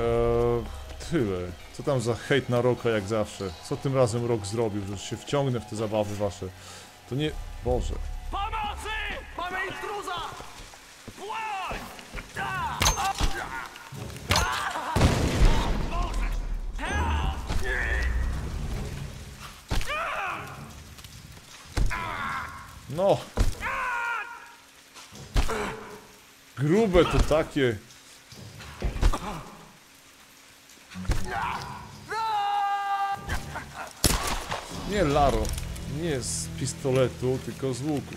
Eee, tyle. Co tam za hejt na Roka jak zawsze? Co tym razem Rok zrobił, że się wciągnę w te zabawy wasze? To nie... Boże. Pomocy! Mamy intruza! Płoń! No! Grube to takie... Nie, Laro, nie z pistoletu, tylko z łuku.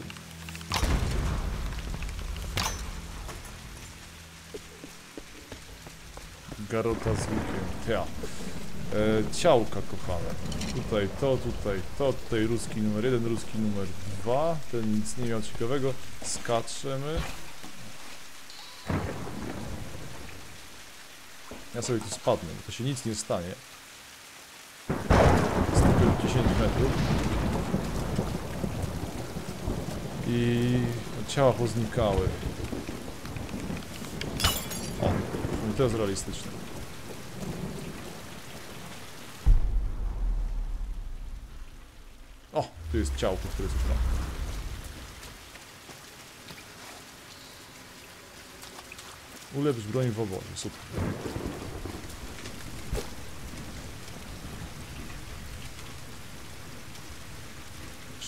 Garota z łukiem, ja. E, ciałka kochane. Tutaj to, tutaj to, tutaj ruski numer jeden, ruski numer dwa. Ten nic nie miał ciekawego. Skaczemy. Ja sobie tu spadnę, bo to się nic nie stanie. dziesięć metrów. I ciała poznikały. O, to jest realistyczne. O, tu jest ciało, które coś tam. Ulepsz broń w obozie, super.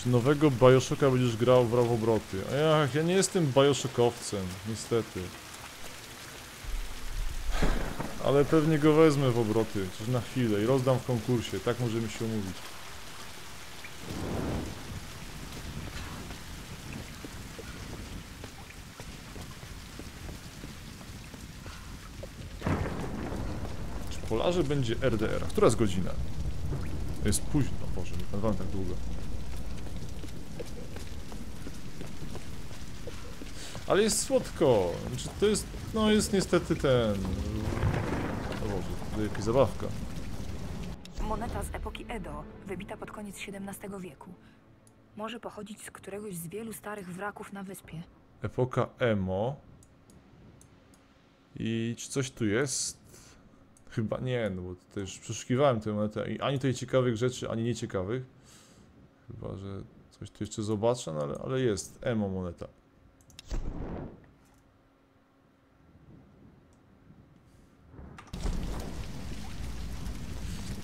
Nowego Bioshocka będziesz grał w obroty. Ach, ja nie jestem Bioshockowcem, niestety. Ale pewnie go wezmę w obroty, już na chwilę i rozdam w konkursie, tak możemy się umówić. Czy Polarze będzie R D R? A która jest godzina? Jest późno, Boże, nie pan wam tak długo. Ale jest słodko, znaczy, to jest, no jest niestety ten... O Boże, jakaś zabawka. Moneta z epoki Edo, wybita pod koniec siedemnastego wieku. Może pochodzić z któregoś z wielu starych wraków na wyspie. Epoka Emo. I czy coś tu jest? Chyba nie, no bo tutaj już przeszukiwałem tę monetę i ani tej ciekawych rzeczy, ani nieciekawych. Chyba, że coś tu jeszcze zobaczę, no ale, ale jest Emo moneta.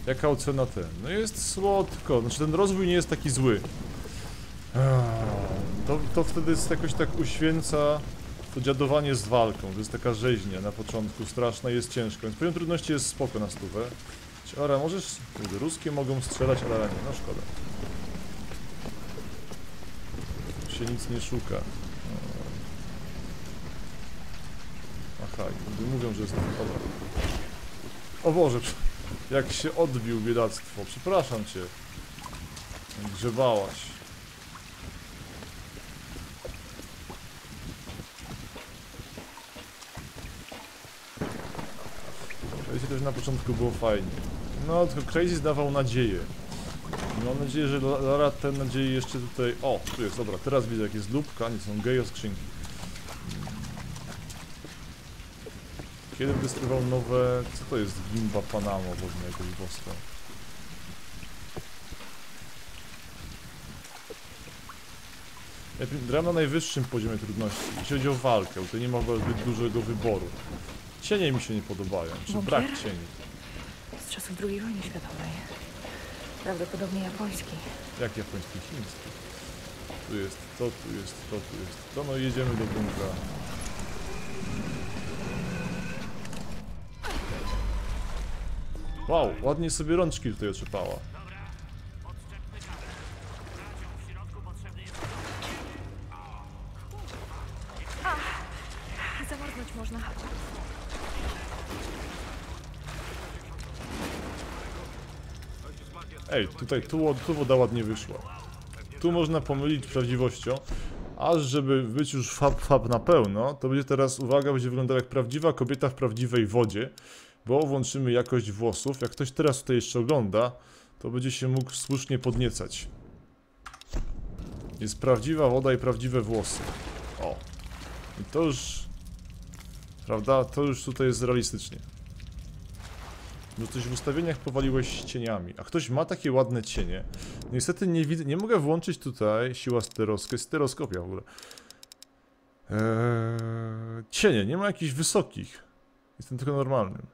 Jaka ocena ten? No jest słodko, znaczy ten rozwój nie jest taki zły. To, to wtedy jest jakoś tak uświęca to dziadowanie z walką, to jest taka rzeźnia na początku, straszna, jest ciężko, więc poziom trudności jest spoko na stówę. Ora, możesz... Ruskie mogą strzelać, ale nie, no szkoda. Tu się nic nie szuka. Aha, mówią, że jest... O Boże, jak się odbił, biedactwo. Przepraszam cię. Grzebałaś. Crysis też na początku było fajnie. No, tylko Crysis dawał nadzieję. Mam nadzieję, że Lara ten nadziei jeszcze tutaj... O, tu jest, dobra, teraz widzę, jak jest lubka, nie są gejo skrzynki. Kiedy wystrywał nowe... Co to jest gimba Panamo, bo nie jakoś boska. Ja gram na najwyższym poziomie trudności. Jeśli chodzi o walkę, bo tutaj nie ma zbyt dużego wyboru. Cienie mi się nie podobają, czy Bąkier? Brak cieni. Z czasów drugiej wojny światowej. Prawdopodobnie japoński. Jak japoński? Chiński. Tu jest to, tu jest to, tu jest to. No jedziemy do bunkra. Wow, ładnie sobie rączki tutaj otrzepała. Ach, zamarznąć można. Ej, tutaj tu, tu woda ładnie wyszła. Tu można pomylić prawdziwością. Aż żeby być już fab fab na pełno, to będzie teraz, uwaga, będzie wyglądała jak prawdziwa kobieta w prawdziwej wodzie. Bo włączymy jakość włosów. Jak ktoś teraz tutaj jeszcze ogląda, to będzie się mógł słusznie podniecać. Jest prawdziwa woda i prawdziwe włosy. O! I to już... Prawda? To już tutaj jest realistycznie. że coś w ustawieniach powaliłeś cieniami. A ktoś ma takie ładne cienie. Niestety nie widzę, nie mogę włączyć tutaj siła stereoskopia, stereoskopia w ogóle. Eee, cienie, nie ma jakichś wysokich. Jestem tylko normalnym.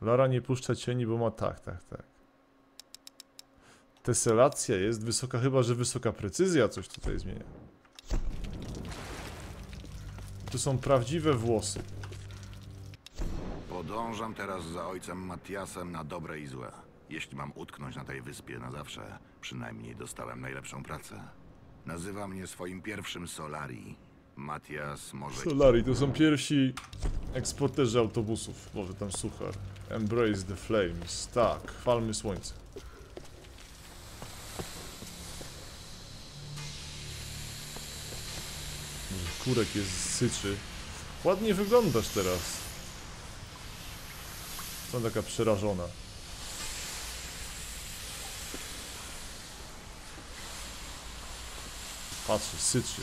Lara nie puszcza cieni, bo ma tak, tak, tak. Teselacja jest wysoka, chyba że wysoka precyzja coś tutaj zmienia. Tu są prawdziwe włosy. Podążam teraz za ojcem Matiasem na dobre i złe. Jeśli mam utknąć na tej wyspie na zawsze, przynajmniej dostałem najlepszą pracę. Nazywa mnie swoim pierwszym Solari. Matias może... Solari to są pierwsi eksporterzy autobusów. Boże, tam suchar. Embrace the flames. Tak, chwalmy słońce. Kurek jest z syczy. Ładnie wyglądasz teraz. Są taka przerażona. Patrzcie, syczy.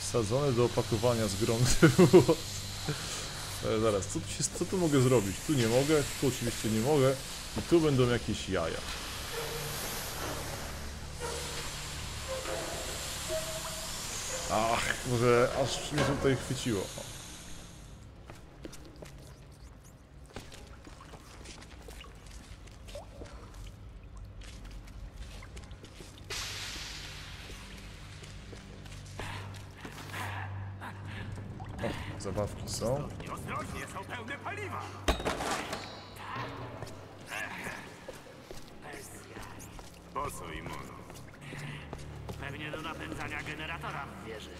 Wsadzone do opakowania z grą. Zaraz, co tu, się, co tu mogę zrobić? Tu nie mogę, tu oczywiście nie mogę. I tu będą jakieś jaja. Ach, może aż mnie tutaj chwyciło. O, zabawki są. Ostrożnie, są pełne paliwa. Boso i mono. Pewnie do napędzania generatora w wieży.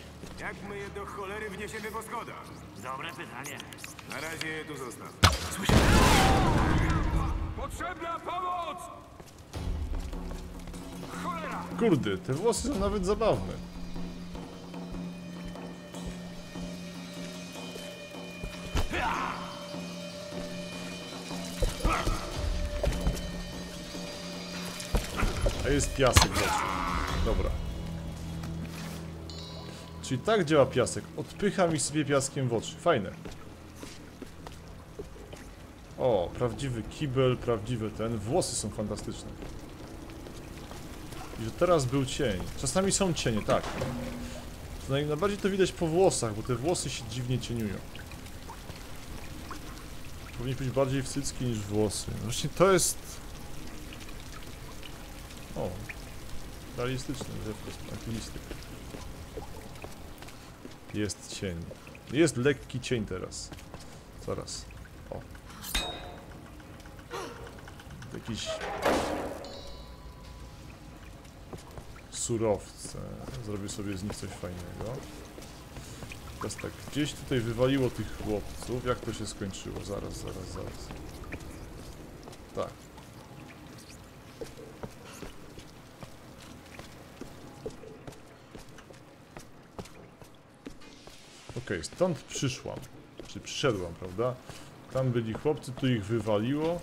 Jak my je do cholery wniesiemy po zgodach? Dobre pytanie. Na razie je tu zostaw. Słyszę... Potrzebna pomoc! Cholera! Kurde, te włosy są nawet zabawne. A jest piasek właśnie. Dobra. Czyli tak działa piasek. Odpycham ich sobie piaskiem w oczy. Fajne. O, prawdziwy kibel, prawdziwy ten. Włosy są fantastyczne. I że teraz był cień. Czasami są cienie, tak. Najbardziej to widać po włosach, bo te włosy się dziwnie cieniują. Powinien być bardziej w cycki niż włosy. Właśnie to jest... O. Realistyczny, alchimistyk. Jest cień. Jest lekki cień teraz. Zaraz. O. Jakiś... surowce. Zrobię sobie z nich coś fajnego. Teraz tak, gdzieś tutaj wywaliło tych chłopców. Jak to się skończyło? Zaraz, zaraz, zaraz. Tak. Okej, okay, stąd przyszłam, czy przyszedłam, prawda? Tam byli chłopcy, tu ich wywaliło.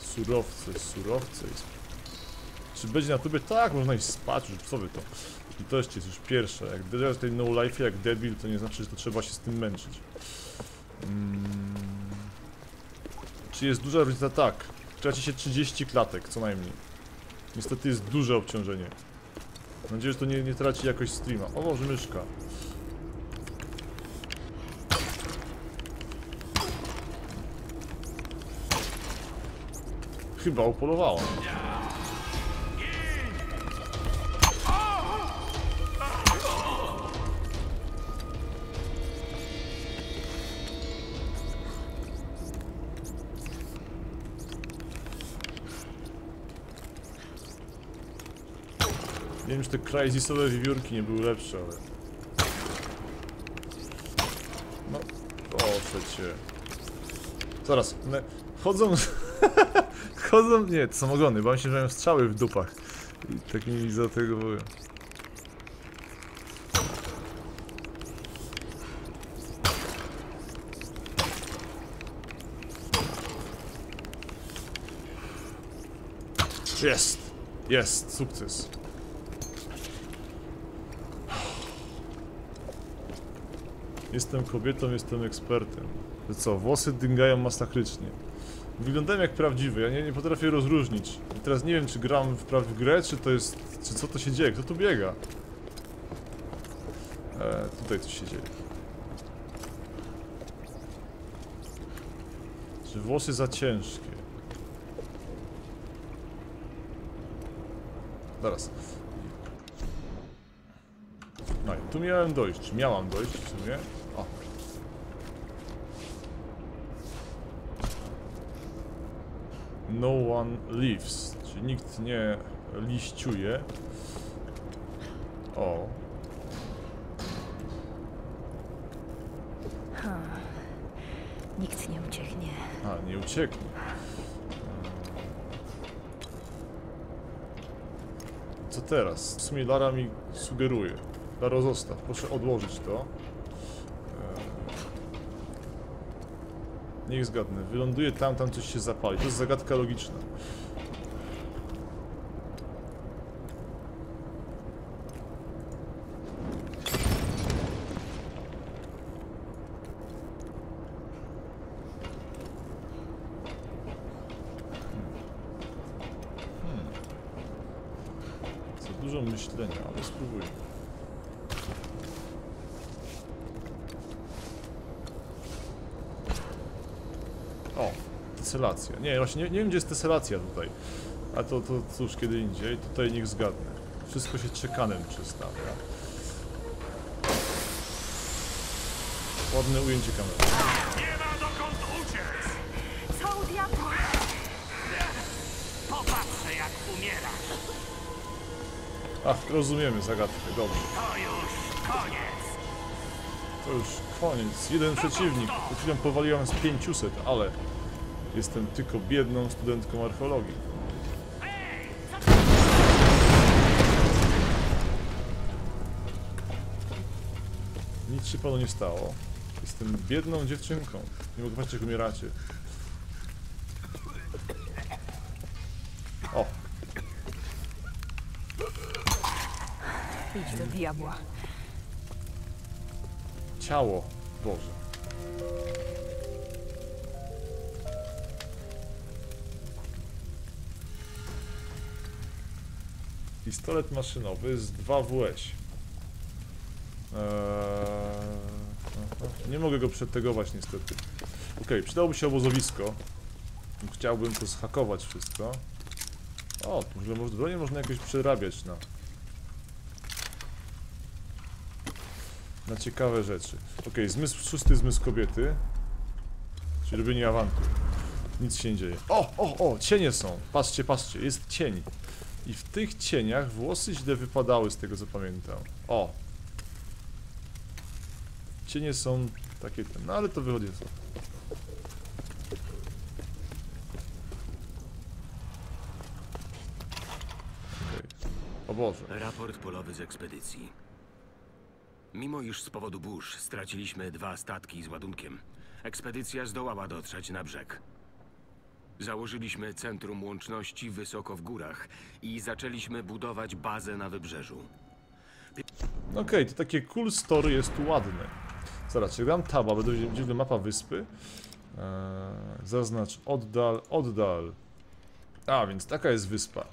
Surowce, surowce. Czy będzie na tobie? Tak, można iść spać, już co wy to. I to jeszcze jest już pierwsze. Jak w tej no life jak debil, to nie znaczy, że to trzeba się z tym męczyć. Hmm. Czy jest duża różnica? Tak. Traci się trzydzieści klatek, co najmniej. Niestety jest duże obciążenie. Mam nadzieję, że to nie, nie traci jakoś streama. O, może myszka. Chyba upolowała. Nie wiem, czy te Crysisowe wiewiórki nie były lepsze, ale... No, proszę cię. Zaraz, one chodzą... chodzą... Nie, to są ogony, bo oni się mają strzały w dupach. I tak mi za tego mówią. Jest, jest, jest, sukces. Jestem kobietą, jestem ekspertem. To co, włosy dyngają masakrycznie. Wyglądałem jak prawdziwy, ja nie, nie potrafię rozróżnić. I teraz nie wiem, czy gram w prawie grę, czy to jest... czy co to się dzieje, kto tu biega? Eee, tutaj coś się dzieje. Czy włosy za ciężkie? Zaraz. No i tu miałem dojść, miałam dojść w sumie. O. No one leaves, czyli nikt nie liściuje. O. Ha, nikt nie ucieknie. A, nie ucieknie. Co teraz? W sumie Lara mi sugeruje. Laro, zostaw, proszę odłożyć to. Niech zgadnę, wyląduje tam, tam coś się zapali. To jest zagadka logiczna. Hmm. Za dużo myślenia, ale spróbujmy. Teselacja. Nie, właśnie nie, nie wiem, gdzie jest teselacja tutaj. A to, to cóż, kiedy indziej. Tutaj niech zgadnę. Wszystko się czekanem przystawia. Ładne ujęcie kamery. Nie ma dokąd uciec! Co u diabła? Popatrzę, jak umierasz. Ach, rozumiemy zagadkę, dobrze. To już koniec. To już koniec. Jeden to przeciwnik. Przed chwilą powaliłem z pięciuset, ale... Jestem tylko biedną studentką archeologii. Nic się panu nie stało. Jestem biedną dziewczynką. Nie mogę patrzeć, jak umieracie. O! Idź do diabła. Ciało. Boże. Pistolet maszynowy z dwa W S. Eee, nie mogę go przetegować niestety. Ok, przydałoby się obozowisko. Chciałbym to zhakować wszystko. O, może broń można jakoś przerabiać na... na ciekawe rzeczy. Ok, zmysł szósty, zmysł kobiety. Czyli robienie awantu. Nic się nie dzieje. O, o, o, cienie są. Patrzcie, patrzcie, jest cień. I w tych cieniach włosy źle wypadały, z tego co pamiętam. O! Cienie są takie tam, no ale to wychodzi co. Okay. O Boże. Raport polowy z ekspedycji. Mimo iż z powodu burz straciliśmy dwa statki z ładunkiem, ekspedycja zdołała dotrzeć na brzeg. Założyliśmy centrum łączności wysoko w górach i zaczęliśmy budować bazę na wybrzeżu. Okej, okay, to takie cool story jest tu ładne. Zaraz, jak dam taba, będę widział mapa wyspy. Eee, zaznacz, oddal, oddal. A, więc taka jest wyspa.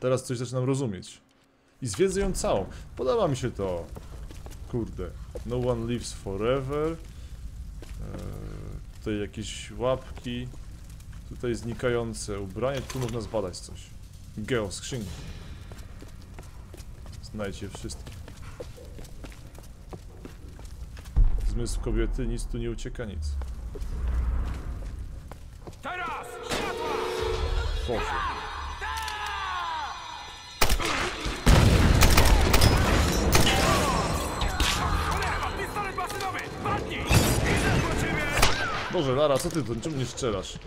Teraz coś zaczynam rozumieć. I zwiedzę ją całą. Podoba mi się to. Kurde. No one lives forever. Eee, tutaj jakieś łapki. Tutaj znikające ubranie, tu można zbadać coś. Geo, skrzynki. Znajdź je wszystkie. Zmysł kobiety, nic tu nie ucieka, nic. Teraz! Boże. Boże, Lara, co ty tu? Czemu nie strzelasz?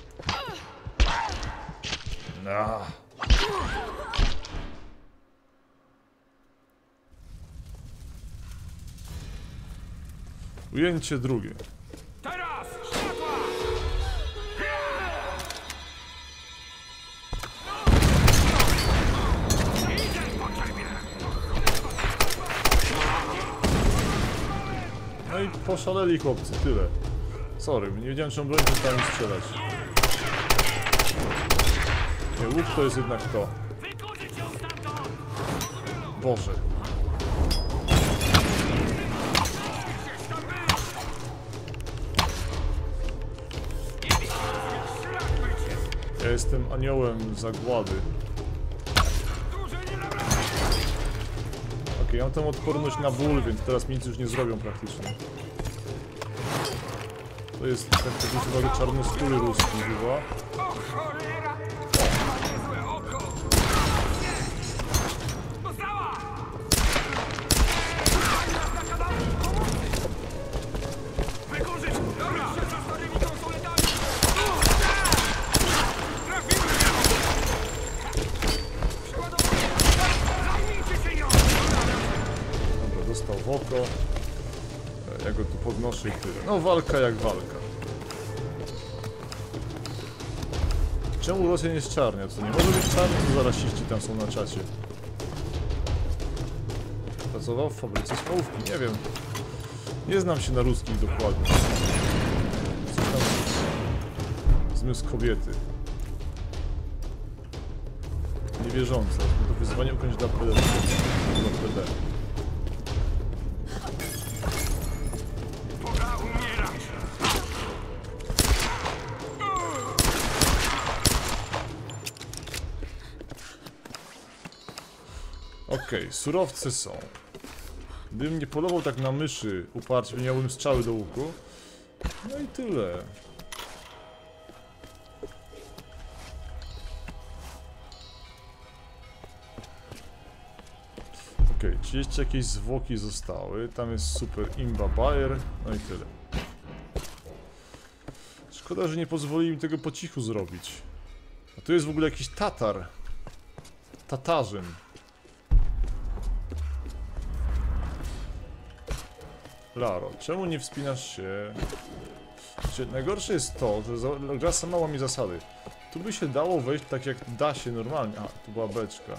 No. Ujęcie drugie. Teraz światła! poszaleli chłopcy, tyle. Sorry, niewdzięczną broń przestałem strzelać. Nie, łuk to jest jednak to. Boże. Ja jestem aniołem zagłady. Okej, okay, ja mam tę odporność na ból, więc teraz mi nic już nie zrobią praktycznie. To jest ten taki czarnoskóry ruski chyba. No walka jak walka. Czemu Rosjan jest czarnia? Co nie może być czarny? To zarasiści tam są na czacie. Pracował w fabryce z połówki, nie wiem. Nie znam się na ruskich dokładnie. Co tam? Zmysł kobiety. Niewierząca. No to wyzwanie ukończyć dla P D. Dla P D. Okej, okay, surowce są. Gdybym nie polował tak na myszy uparcie, miałbym strzały do łuku. No i tyle. Okej, okay, czy jeszcze jakieś zwłoki zostały? Tam jest super imba bajer. No i tyle. Szkoda, że nie pozwolili mi tego po cichu zrobić. A tu jest w ogóle jakiś Tatar. Tatarzyn. Laro, czemu nie wspinasz się? Znaczy, najgorsze jest to, że gra sama łamie zasady. Tu by się dało wejść tak jak da się normalnie. A, tu była beczka.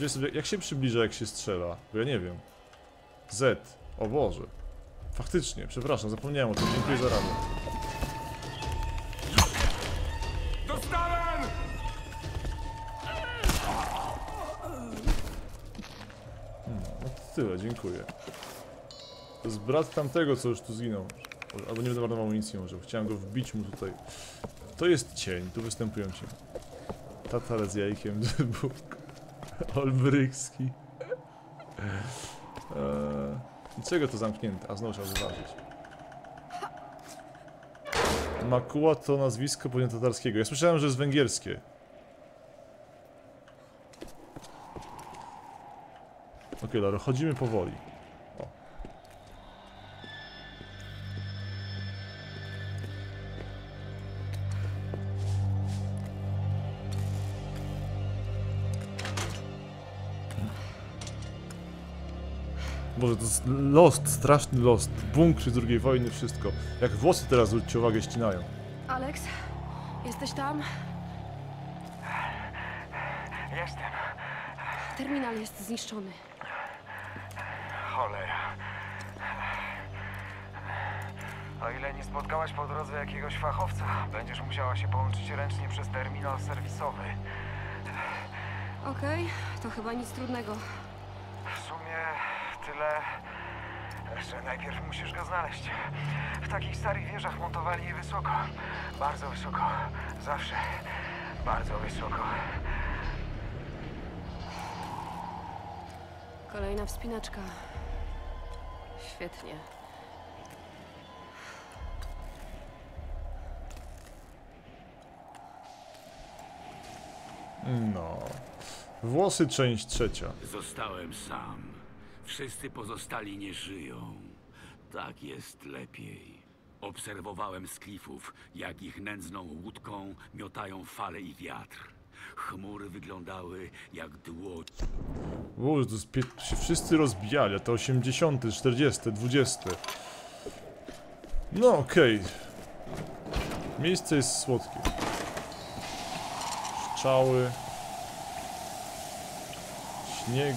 No. Sobie, jak się przybliża, jak się strzela? Bo ja nie wiem. Z. O Boże. Faktycznie, przepraszam, zapomniałem o tym. Dziękuję za radę. Dostałem! Tyle, dziękuję. To jest brat tamtego, co już tu zginął. Albo nie będę marnował amunicji może, chciałem go wbić mu tutaj. To jest cień, tu występują cień. Tatar z jajkiem, Bóg Olbrychski. Eee, czego to zamknięte? A znowu trzeba zobaczyć. Makuła to nazwisko pochodzenia tatarskiego. Ja słyszałem, że jest węgierskie. Okej, Laro, chodzimy powoli. O. Boże, to jest Lost, straszny Lost. Bunkrzy drugiej wojny, wszystko. Jak włosy teraz, zwróćcie uwagę, ścinają. Alex, jesteś tam? Jestem. Terminal jest zniszczony. Cholera. O ile nie spotkałaś po drodze jakiegoś fachowca, będziesz musiała się połączyć ręcznie przez terminal serwisowy. Okej, okay, to chyba nic trudnego. W sumie tyle, że najpierw musisz go znaleźć. W takich starych wieżach montowali je wysoko. Bardzo wysoko. Zawsze. Bardzo wysoko. Kolejna wspinaczka. Świetnie. No. Włosy, część trzecia. Zostałem sam. Wszyscy pozostali nie żyją. Tak jest lepiej. Obserwowałem z klifów, jak ich nędzną łódką miotają fale i wiatr. Chmury wyglądały jak dłoń. Boże, to się wszyscy rozbijali, a to osiemdziesiąte, czterdzieste, dwudzieste. No okej. Okay. Miejsce jest słodkie. Strzały. Śnieg.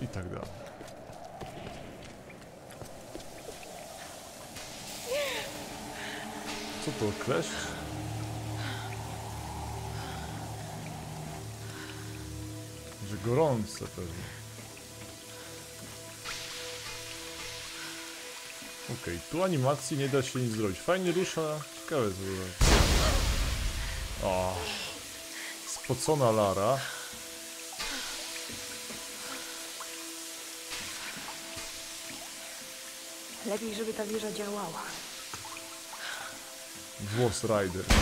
I tak dalej. Co to, kleszcz? Że gorące pewnie. Okej, okay, tu animacji nie da się nic zrobić. Fajnie rusza, ciekawe zrobić. O, spocona Lara. Lepiej, żeby ta wieża działała. Boss Rider, tak.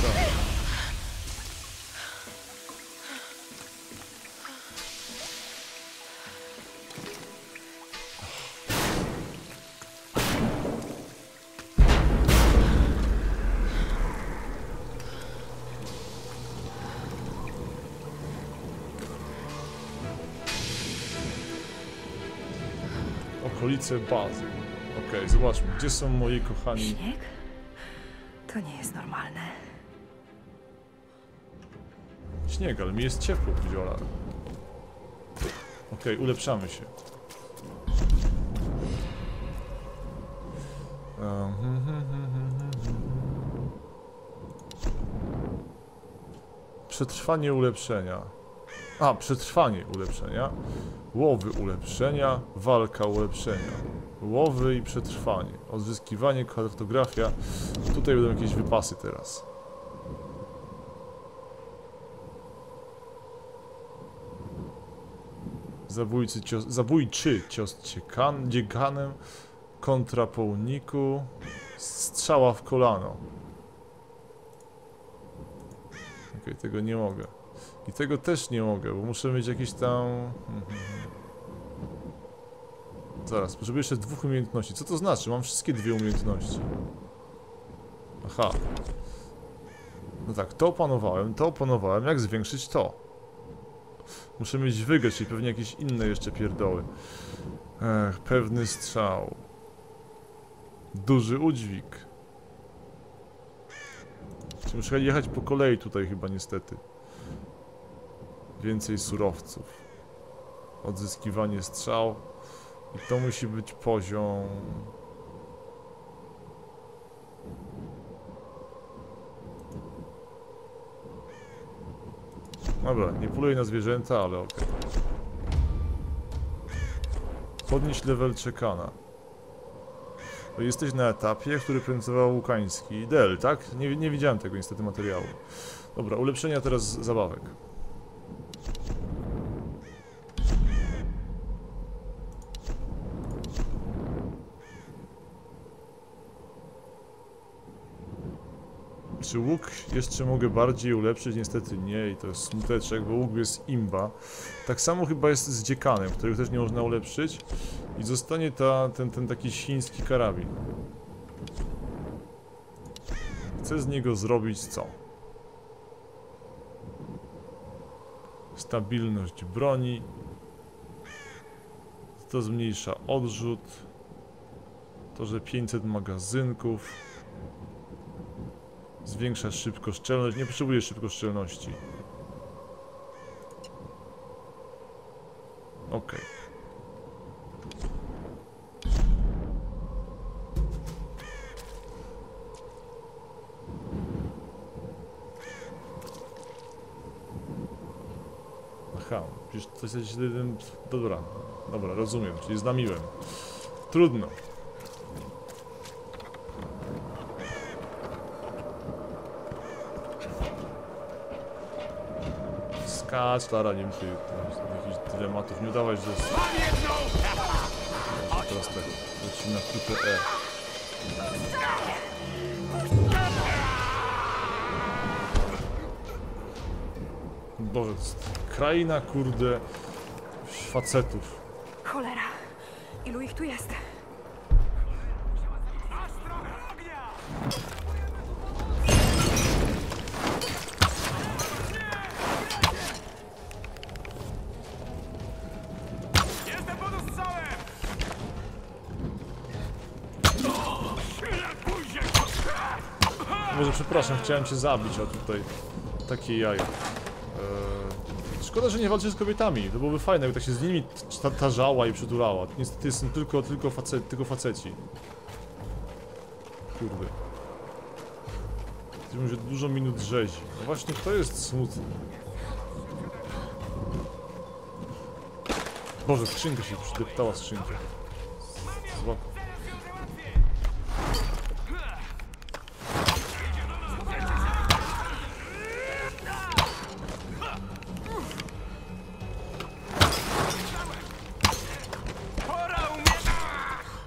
Okolice bazy. Okej, zobaczmy, gdzie są moi kochani. Śnieg? To nie jest normalne. Śnieg, ale mi jest ciepło, powiedziała. Okej, ulepszamy się. Przetrwanie ulepszenia. A, przetrwanie ulepszenia. Łowy ulepszenia, walka ulepszenia. Łowy i przetrwanie, odzyskiwanie, kartografia. Tutaj będą jakieś wypasy teraz. Zabójcy cios, zabójczy cios ciekan, dziekanem, kontra połniku, strzała w kolano. Okej, okay, tego nie mogę. I tego też nie mogę, bo muszę mieć jakieś tam... Zaraz, potrzebuję jeszcze dwóch umiejętności. Co to znaczy? Mam wszystkie dwie umiejętności. Aha. No tak, to opanowałem, to opanowałem. Jak zwiększyć to? Muszę mieć wygrę, czyli pewnie jakieś inne jeszcze pierdoły. Ech, pewny strzał. Duży udźwig. Czyli muszę jechać po kolei tutaj chyba niestety. Więcej surowców. Odzyskiwanie strzał. I to musi być poziom... Dobra, nie poluję na zwierzęta, ale okej. Podnieść level czekana. Jesteś na etapie, który prezentował Łukański. Del, tak? Nie, nie widziałem tego niestety materiału. Dobra, ulepszenia teraz zabawek. Czy łuk jeszcze mogę bardziej ulepszyć? Niestety nie i to jest smuteczek, bo łuk jest imba. Tak samo chyba jest z dziekanem, którego też nie można ulepszyć. I zostanie ta, ten, ten taki chiński karabin. Chcę z niego zrobić co? Stabilność broni. To zmniejsza odrzut. To, że pięćset magazynków. Zwiększa szybko szczelność. Nie potrzebuję szybko szczelności. Okej. Aha, przecież to jest jeden... Dobra, dobra, rozumiem, czyli znamiłem. Trudno. Skacz, Lara, nie wiem, czy jakichś dylematów, nie udawać, że... Teraz tak, lecimy na kupę E. Boże, kraina, kurde, facetów. Cholera, ilu ich tu jest? Przepraszam, chciałem cię zabić, a tutaj takie jaja. Eee, szkoda, że nie walczy z kobietami. To byłoby fajne, jakby tak się z nimi tarzała i przytulała. Niestety są tylko, tylko, facet, tylko faceci. Kurde. którym się dużo minut rzezi. No właśnie, to jest smutne. Boże, skrzynka się przydeptała, skrzynkę. Zła.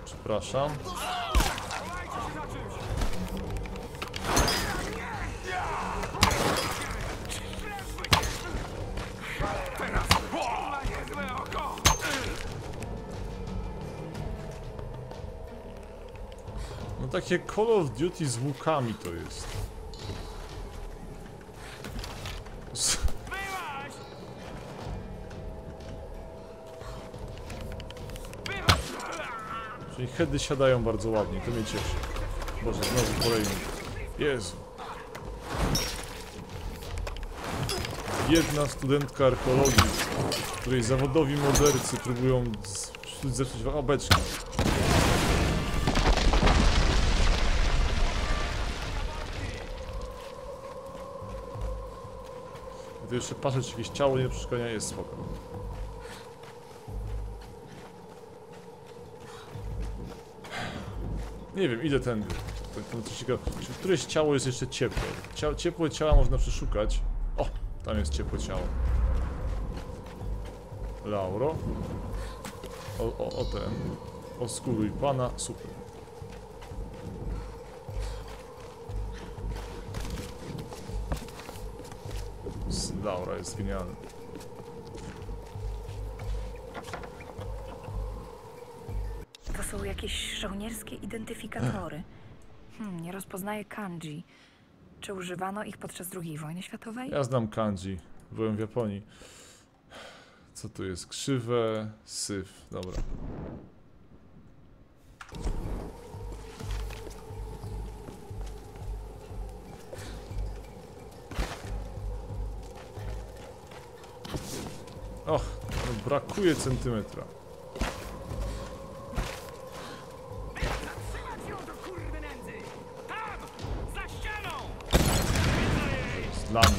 Przepraszam. No takie Call of Duty z łukami to jest. Czyli heady siadają bardzo ładnie, to mnie cieszy. Boże, znowu kolejny. Jezu. Jedna studentka archeologii, której zawodowi mordercy próbują zepsuć wabeczki. Gdy jeszcze patrzę, czy jakieś ciało nie przeszkania, jest spoko. Nie wiem, idę tędy. Czy któreś ciało jest jeszcze ciepłe? Cia ciepłe ciała można przeszukać. O, tam jest ciepłe ciało. Lauro. O, o, o ten. Oskuruj pana, super. Laura jest genialna. To są jakieś żołnierskie identyfikatory. Hmm, nie rozpoznaję kanji. Czy używano ich podczas drugiej wojny światowej? Ja znam kanji. Byłem w Japonii. Co tu jest? Krzywe, syf. Dobra. Och, no brakuje centymetra. Zlamił.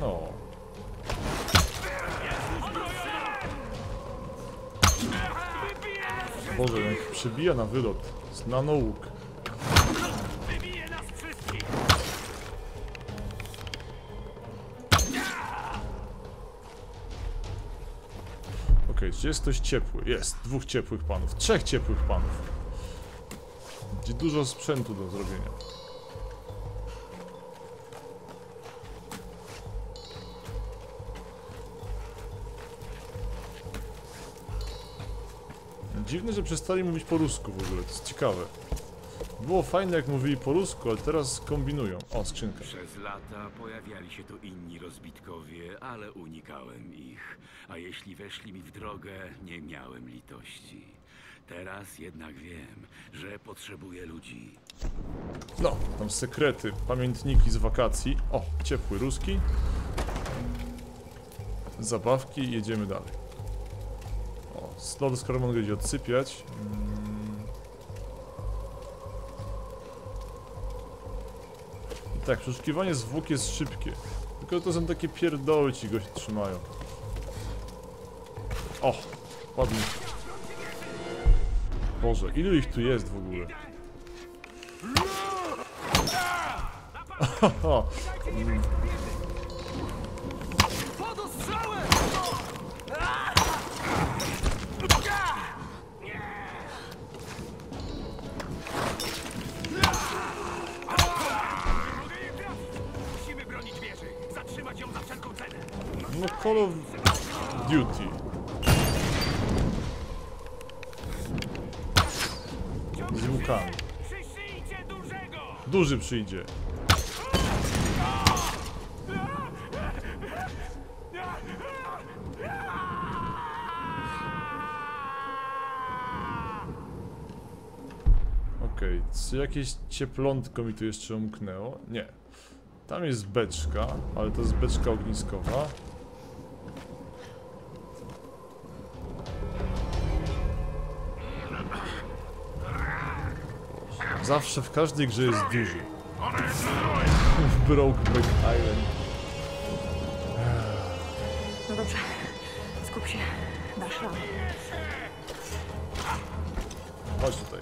No. Boże, jak przebija na wylot. Z nanołuk. Jest ktoś ciepły, jest, dwóch ciepłych panów, trzech ciepłych panów. Będzie dużo sprzętu do zrobienia. Dziwne, że przestali mówić po rusku w ogóle, to jest ciekawe. Było fajne, jak mówili po rusku, ale teraz kombinują. O, skrzynka. Przez lata pojawiali się tu inni rozbitkowie, ale unikałem ich. A jeśli weszli mi w drogę, nie miałem litości. Teraz jednak wiem, że potrzebuję ludzi. No, tam sekrety, pamiętniki z wakacji. O, ciepły ruski. Zabawki i jedziemy dalej. O, slot skoro mogę gdzieś odsypiać. Tak, przeszukiwanie zwłok jest szybkie. Tylko to są takie pierdoły, ci goście trzymają. O! Padnie. Boże, ilu ich tu jest w ogóle? No, Call of Duty. Z łukami. Duży przyjdzie. Okej, okay, czy jakieś cieplątko mi tu jeszcze umknęło? Nie. Tam jest beczka, ale to jest beczka ogniskowa. Zawsze w każdej grze jest duży. W Brokeback Island. No dobrze, skup się. Dasz radę. Chodź tutaj.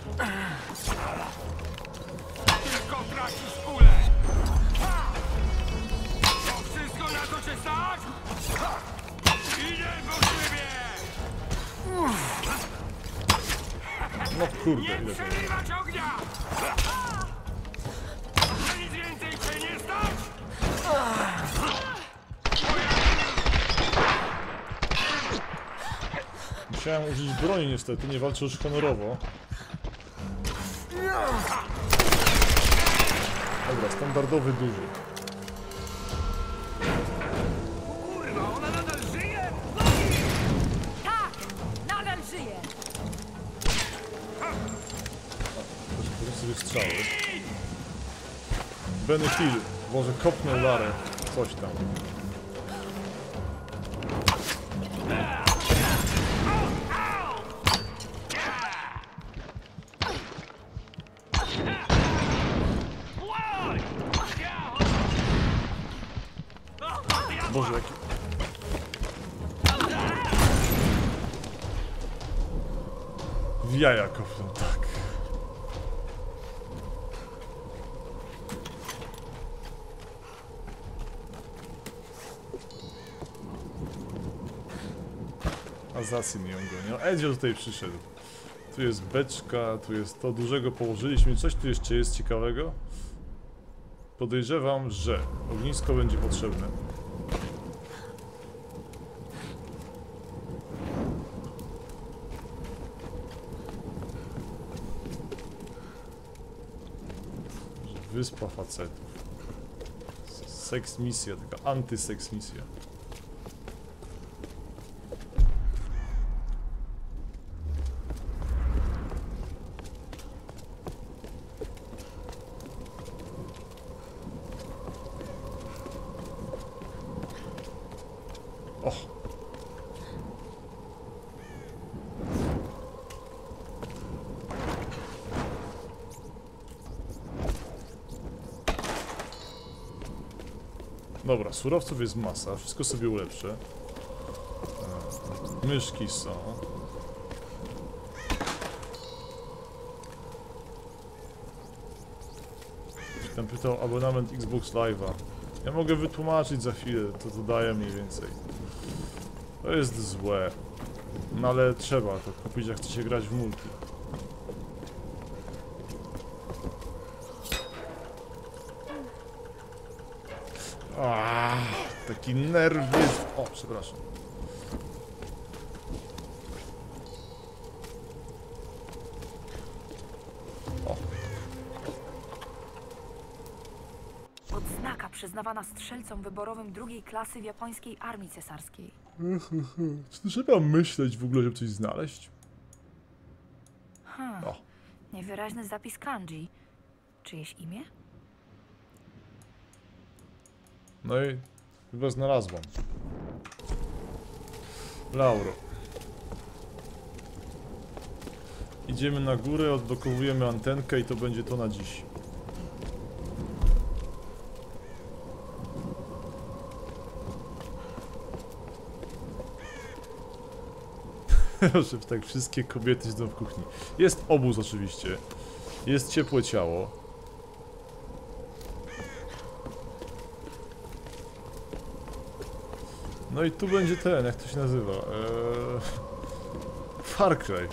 Tylko tracisz kulę! To wszystko na to cię stać? Idę po ciebie! No kurde, nie ile przerywać ognia! Nic więcej cię nie stać! Musiałem użyć broni niestety, nie walczę już honorowo. Dobra, standardowy duży. Kurwa, ona nadal żyje? Tak, nadal żyje. Proszę sobie strzały. Benny Hill, może kopnął Larę, coś tam. Boże, jaki... W jaja kopną, tak. Asasin ją gonił. Edzio tutaj przyszedł. Tu jest beczka, tu jest to. Dużego położyliśmy. Coś tu jeszcze jest ciekawego? Podejrzewam, że ognisko będzie potrzebne. Wyspa facetów. Seks misja, taka antyseks misja. Dobra, surowców jest masa, wszystko sobie ulepszę. Myszki są. Tam pytał abonament Xbox Live'a. Ja mogę wytłumaczyć za chwilę, to to daje mniej więcej. To jest złe. No ale trzeba to kupić, jak chce się grać w multi. Aaaa, taki nerwy. O, przepraszam. O. Odznaka przyznawana strzelcom wyborowym drugiej klasy w japońskiej armii cesarskiej. Czy trzeba myśleć w ogóle, żeby coś znaleźć? Hmm. O. Niewyraźny zapis kanji. Czyjeś imię? No i chyba znalazłam. Lauro. Idziemy na górę, odblokowujemy antenkę i to będzie to na dziś. Proszę, tak wszystkie kobiety siedzą w kuchni. Jest obóz oczywiście. Jest ciepłe ciało. No i tu będzie ten, jak to się nazywa, eee... Far Cry.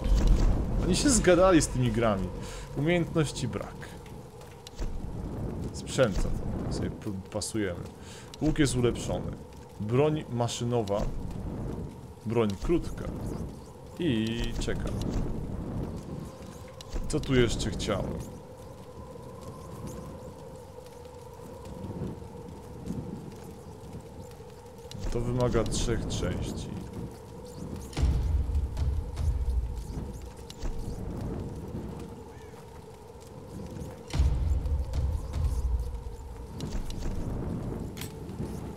Oni się zgadali z tymi grami. Umiejętności brak. Sprzęta tam sobie pasujemy. Łuk jest ulepszony. Broń maszynowa. Broń krótka. I czekam. Co tu jeszcze chciałem? To wymaga trzech części.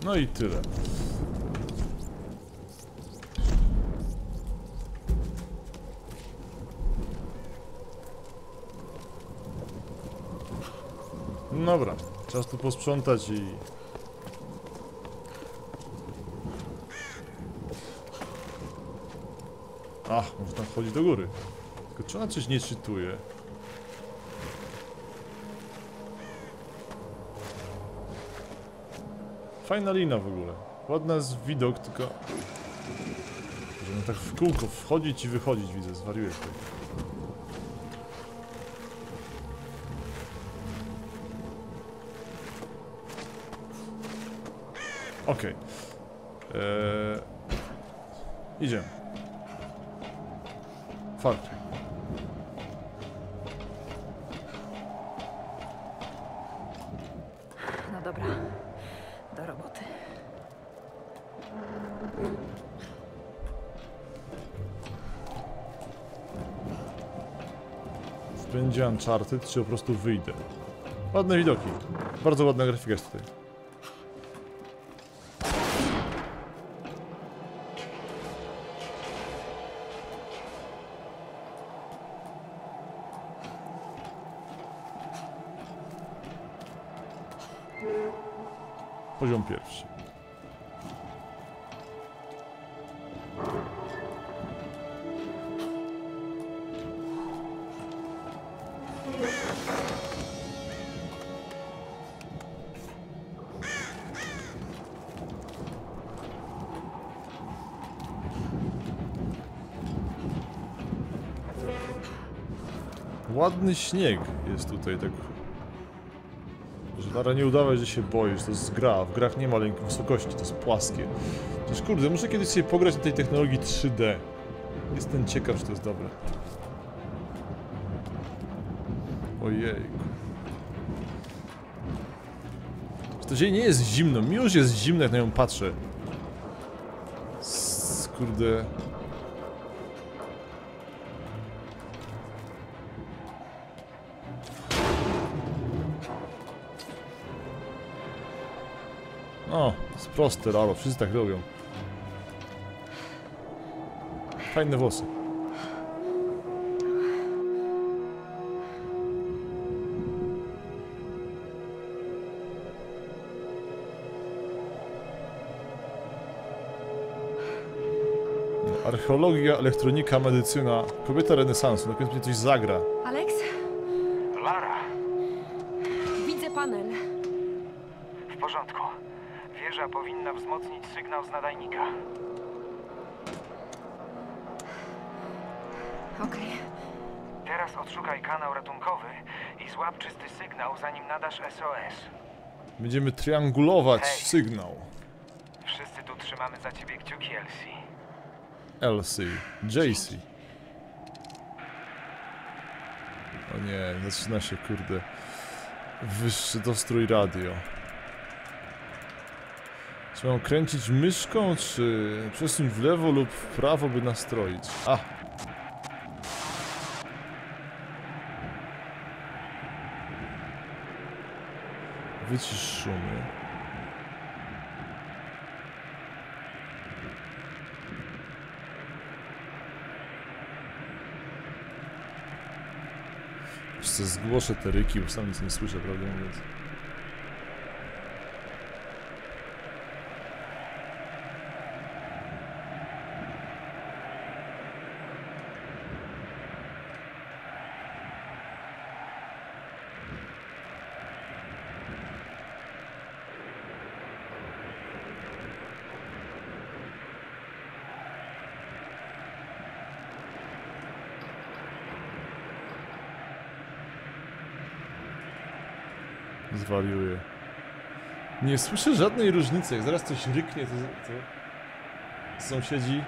No i tyle. dobra, czas tu posprzątać i... Ach, można wchodzić do góry. Tylko czy ona coś nie czytuje? Fajna lina w ogóle. Ładny jest widok, tylko... Możemy tak w kółko wchodzić i wychodzić, widzę, zwariujesz tutaj. Okej. Okay. Eee... Idziemy. Far Cry. No dobra. Do roboty. Będzie Uncharted, czy po prostu wyjdę? Ładne widoki. Bardzo ładna grafika jest tutaj. Poziom pierwszy. Ładny śnieg jest tutaj, tak. Lara, nie udawaj, że się boisz, to jest gra, w grach nie ma lęku wysokości, to jest płaskie. Przecież kurde, muszę kiedyś sobie pograć na tej technologii trzy D. Jestem ciekaw, czy to jest dobre. Ojejku. Czy to dzień nie jest zimno? Mi już jest zimno, jak na nią patrzę. S kurde... O, jest proste, Laro, wszyscy tak robią. Fajne włosy. Archeologia, elektronika, medycyna, kobieta renesansu, na końcu mnie coś zagra. Alex? Lara. Widzę panel. W porządku. Wieża powinna wzmocnić sygnał z nadajnika. Okej. Okay. Teraz odszukaj kanał ratunkowy i złap czysty sygnał, zanim nadasz S O S. Będziemy triangulować Hej. sygnał. Wszyscy tu trzymamy za ciebie kciuki, Elsie. Elsie. J C. O nie, zaczyna się, kurde. Wyższy dostrój radio. Czy mam kręcić myszką, czy przesuń w lewo lub w prawo, by nastroić? A! Wycisz szumy. Jeszcze zgłoszę te ryki, bo sam nic nie słyszę, prawdę mówiąc. Zwariuję. Nie słyszę żadnej różnicy. Jak zaraz coś ryknie, to, to... sąsiedzi.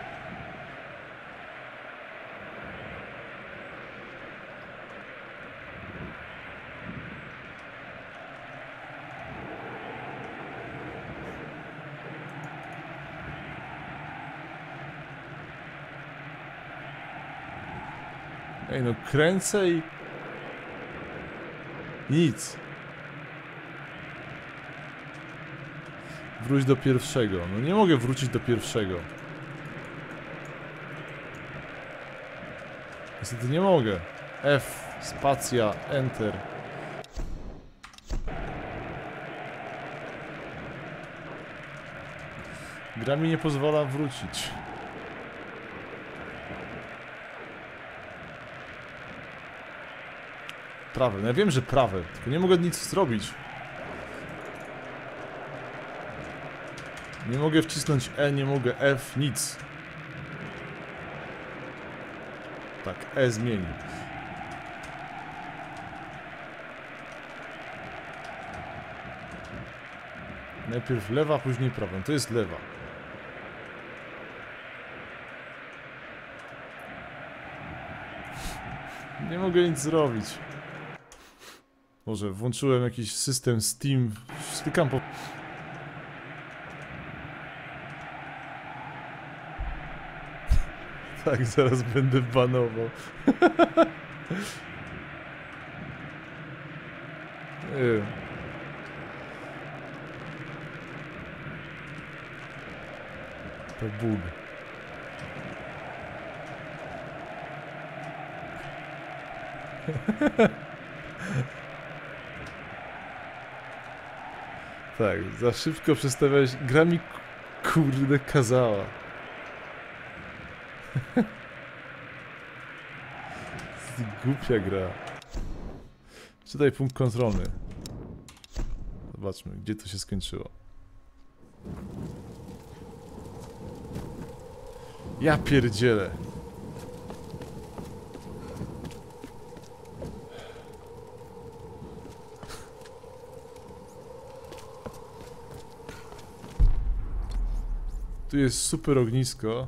Ej, no kręcę i... Nic. Wróć do pierwszego. No nie mogę wrócić do pierwszego. Niestety nie mogę. F, spacja, enter. Gra mi nie pozwala wrócić. Prawy, no ja wiem, że prawy, tylko nie mogę nic zrobić. Nie mogę wcisnąć E, nie mogę F, nic. Tak, E zmieni. Najpierw lewa, później prawa. To jest lewa. Nie mogę nic zrobić. Może włączyłem jakiś system Steam. Stykam po... Tak, zaraz będę banował. To bóg. Tak, za szybko przestawiałeś. Gra mi kurde kazała. Głupia gra. Czytaj punkt kontrolny. Zobaczmy, gdzie to się skończyło. Ja pierdzielę. Tu jest super ognisko.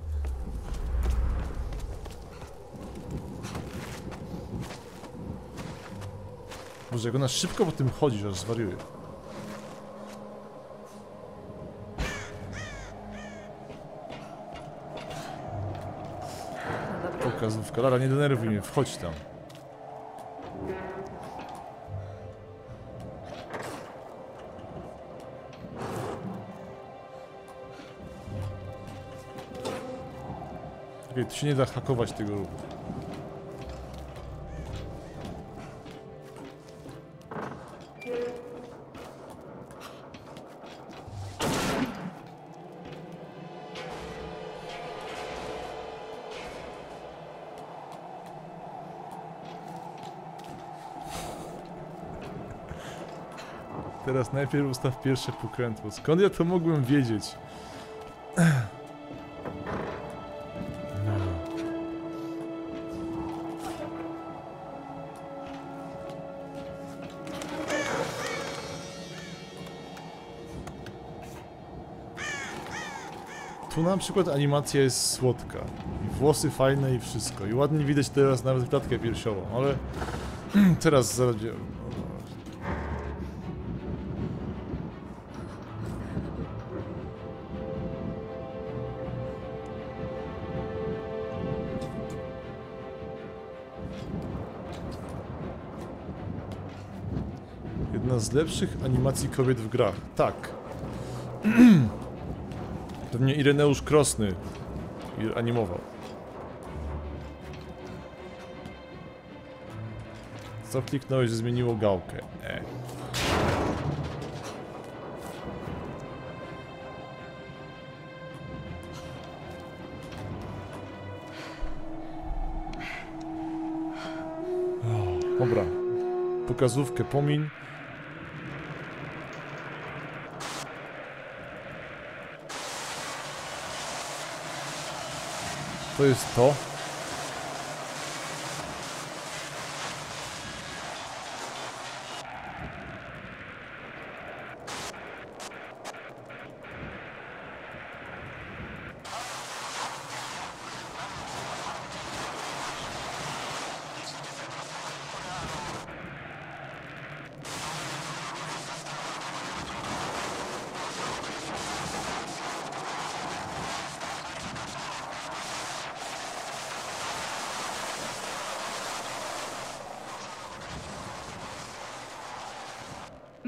Boże, jak ona szybko po tym chodzi, aż zwariuje. Pokazówka. Lara, nie denerwuj mnie, wchodź tam. Okej, tu się nie da hakować tego ruchu. Teraz najpierw ustaw pierwsze pokrętło. Skąd ja to mogłem wiedzieć? Tu na przykład animacja jest słodka. I włosy fajne i wszystko. I ładnie widać teraz nawet klatkę piersiową, ale... teraz zaraz... z lepszych animacji kobiet w grach. Tak. Pewnie Ireneusz Krosny animował. Co kliknąłeś, że zmieniło gałkę? E. O, dobra. Pokazówkę pomiń. To jest to.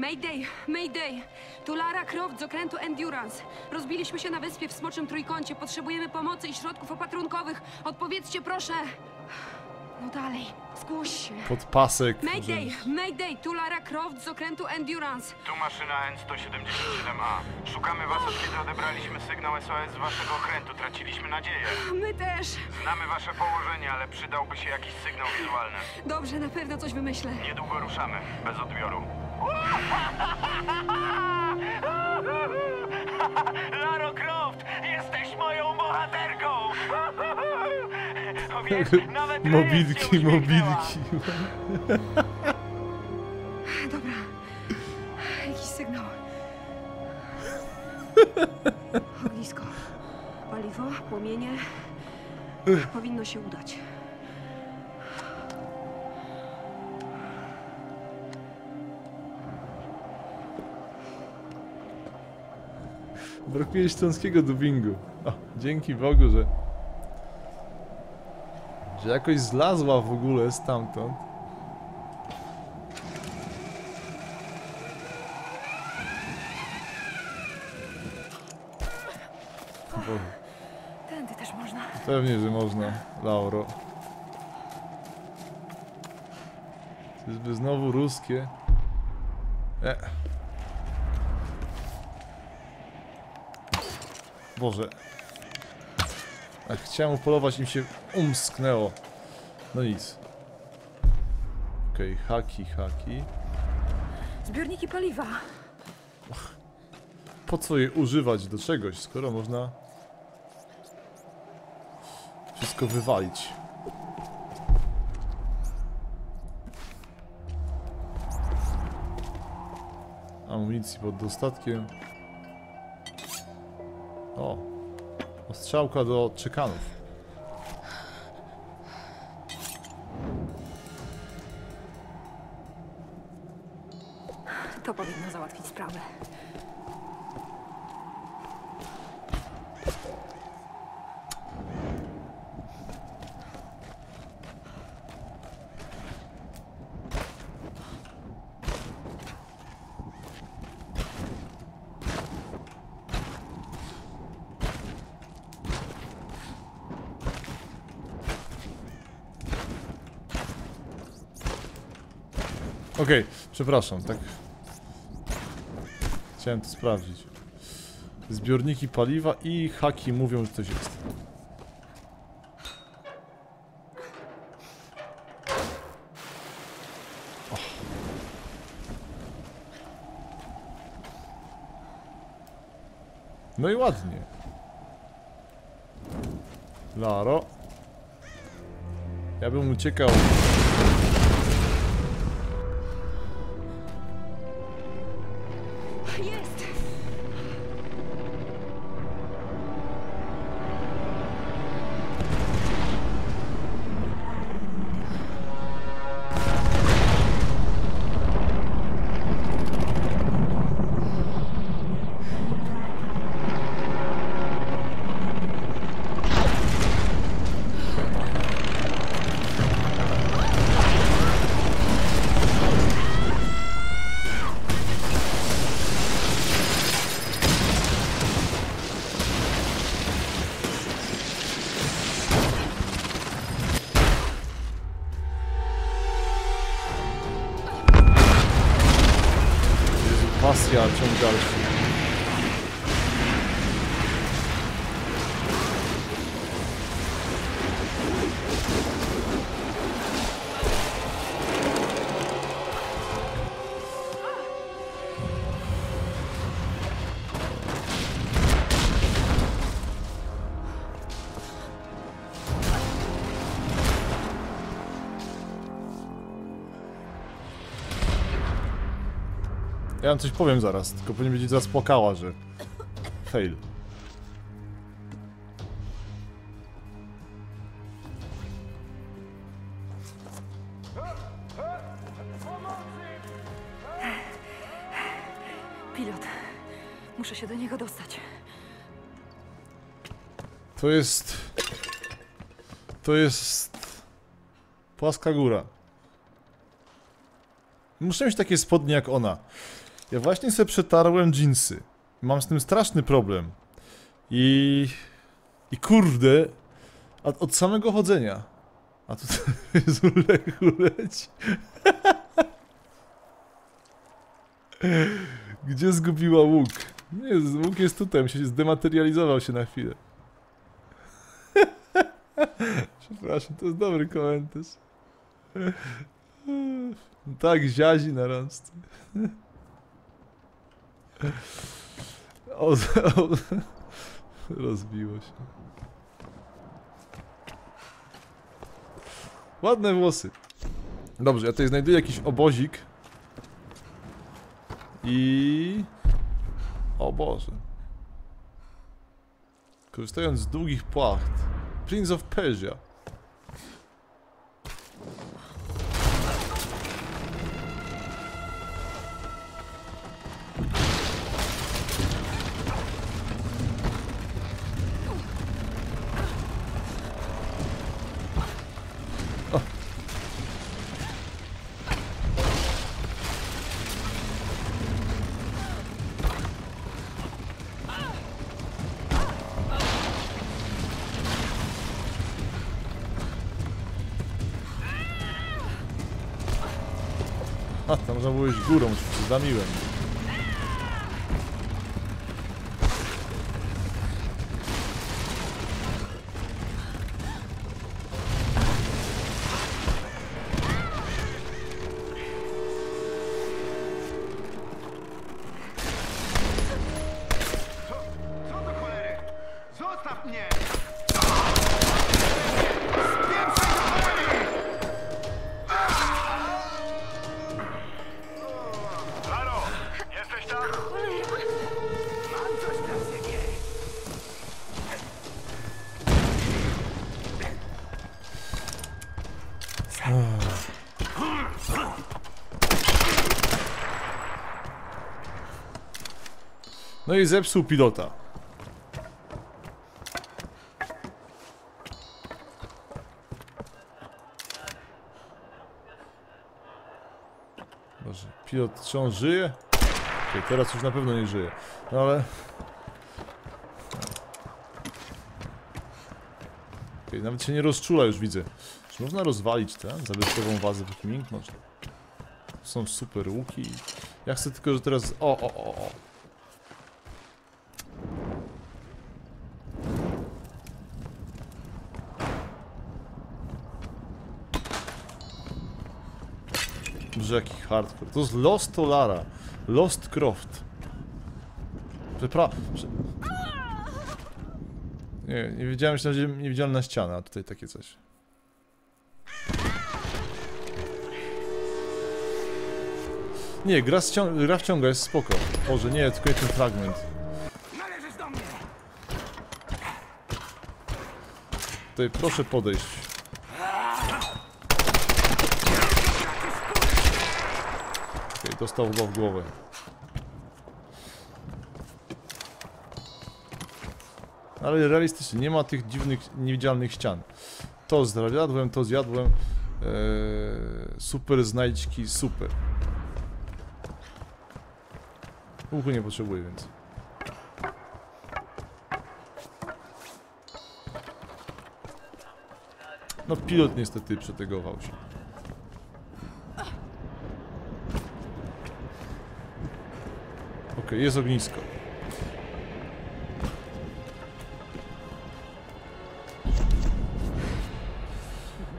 Mayday! Mayday! To Lara Croft z okrętu Endurance. Rozbiliśmy się na wyspie w Smoczym Trójkącie. Potrzebujemy pomocy i środków opatrunkowych. Odpowiedzcie proszę! No dalej, zgłoś się. Pod pasek. Mayday, Mayday, tu Lara Croft z okrętu Endurance. Tu maszyna N sto siedemdziesiąt siedem A. Szukamy was od kiedy odebraliśmy sygnał S O S z waszego okrętu. Traciliśmy nadzieję. My też. Znamy wasze położenie, ale przydałby się jakiś sygnał wizualny. Dobrze, na pewno coś wymyślę. Niedługo ruszamy, bez odbioru. Lara Croft, jesteś moją bohaterką! Nawet mobilki, mobilki. Dobra. Jakiś sygnał. Ognisko. Paliwo, płomienie. Powinno się udać. Brakuje śląskiego dubbingu. O, dzięki Bogu, że... że jakoś zlazła w ogóle stamtąd. Bo... Tędy też można. Pewnie, że można, Lauro. Czyżby znowu ruskie? E. Boże. Jak chciałem upolować, im się umsknęło. No nic. Okej, okay, haki, haki. Zbiorniki paliwa. Po co je używać do czegoś, skoro można wszystko wywalić? Amunicji pod dostatkiem. O. Ostrzałka do czekanów. To powinno załatwić sprawę. Okej, okay, przepraszam, tak chciałem to sprawdzić. Zbiorniki paliwa i haki mówią, że coś jest. Oh. No i ładnie. Laro. Ja bym uciekał. Pasja ciąg dalszy. Ja wam coś powiem zaraz, tylko powinien być zaspłakała, że... fail. Pilot. Muszę się do niego dostać. To jest... To jest... płaska góra. Muszę mieć takie spodnie jak ona. Ja właśnie sobie przetarłem dżinsy. Mam z tym straszny problem. I... I kurde... Od samego chodzenia. A tu jest uległ leci. Gdzie zgubiła łuk? Nie, łuk jest tutaj, się zdematerializował się na chwilę. Przepraszam, to jest dobry komentarz. Tak, ziazi na rączce. O, o, rozbiło się. Ładne włosy. Dobrze, ja tutaj znajduję jakiś obozik. I... O Boże. Korzystając z długich płacht. Prince of Persia. A, tam można było iść górą, się zamiłem. No i zepsuł pilota. Boże, pilot, czy on żyje? Okay, teraz już na pewno nie żyje. No ale... Okay, nawet się nie rozczula już, widzę. Czy można rozwalić tę zabytkową wazę w Kiming? Można. Są super łuki. Ja chcę tylko, że teraz... O, o, o, o. Jaki hardcore. To jest Lost to Lara. Lost Croft. Przepraszam. Prze... Nie, nie wiedziałem, że niewidzialna ściana, a tutaj takie coś. Nie, gra, gra wciąga, jest spoko. Boże, nie, tylko jeden fragment. Tutaj proszę podejść. Dostał go w głowę. Ale realistycznie, nie ma tych dziwnych, niewidzialnych ścian. To zjadłem, to zjadłem. Eee, super znajdźki, super. Łuku nie potrzebuję, więc. No pilot niestety przetegował się. Jest ognisko.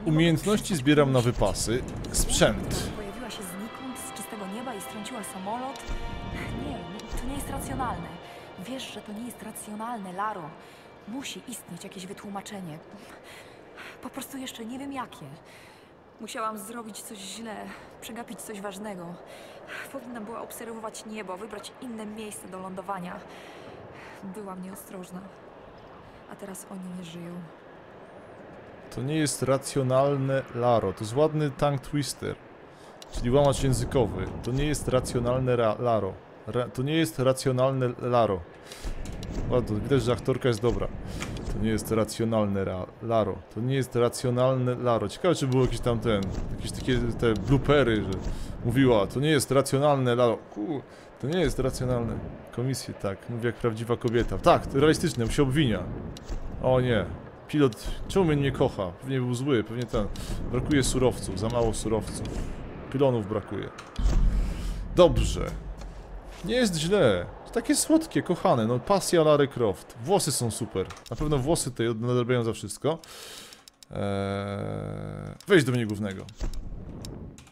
Umiejętności zbieram na wypasy. Sprzęt. Pojawiła się znikąd z czystego nieba i strąciła samolot. Nie, to nie jest racjonalne. Wiesz, że to nie jest racjonalne, Laro. Musi istnieć jakieś wytłumaczenie. Po prostu jeszcze nie wiem jakie. Musiałam zrobić coś źle, przegapić coś ważnego. Powinna była obserwować niebo, wybrać inne miejsce do lądowania. Byłam nieostrożna. A teraz oni nie żyją. To nie jest racjonalne, Laro. To jest ładny tongue twister. Czyli łamacz językowy. To nie jest racjonalne, ra Laro. Ra to nie jest racjonalne, Laro. Ładno, widać, że aktorka jest dobra. To nie jest racjonalne, ra Laro. To nie jest racjonalne, Laro. Ciekawe, czy było jakiś tam ten... Jakieś takie te bloopery, że... Mówiła, to nie jest racjonalne, Laro. Ku, to nie jest racjonalne. Komisje, tak. Mówi jak prawdziwa kobieta. Tak, to realistyczne, mu się obwinia. O nie. Pilot, czemu mnie nie kocha? Pewnie był zły, pewnie ten. Brakuje surowców, za mało surowców. Pylonów brakuje. Dobrze. Nie jest źle. Takie słodkie, kochane, no pasja Lary Croft. Włosy są super. Na pewno włosy tutaj nadrabiają za wszystko. Eee... Wejdź do mnie głównego.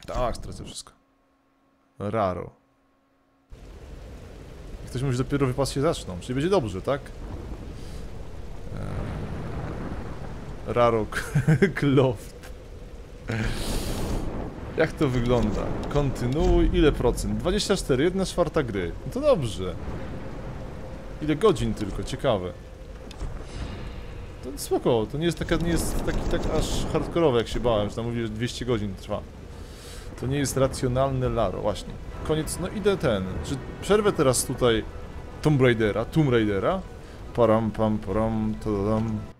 Tak, stracę wszystko. Raro. Ktoś mówi, że dopiero wypasy zaczną, czyli będzie dobrze, tak? Eee... Raro Croft. Jak to wygląda? Kontynuuj. Ile procent? dwadzieścia cztery. Jedna czwarta gry. No to dobrze. Ile godzin tylko? Ciekawe. To spoko. To nie jest, taka, nie jest taki, tak aż hardkorowe, jak się bałem, że tam mówię, że dwieście godzin trwa. To nie jest racjonalne, Laro. Właśnie. Koniec. No idę ten. Czy przerwę teraz tutaj Tomb Raidera? Tomb Raidera? Param, pam, param, to dam.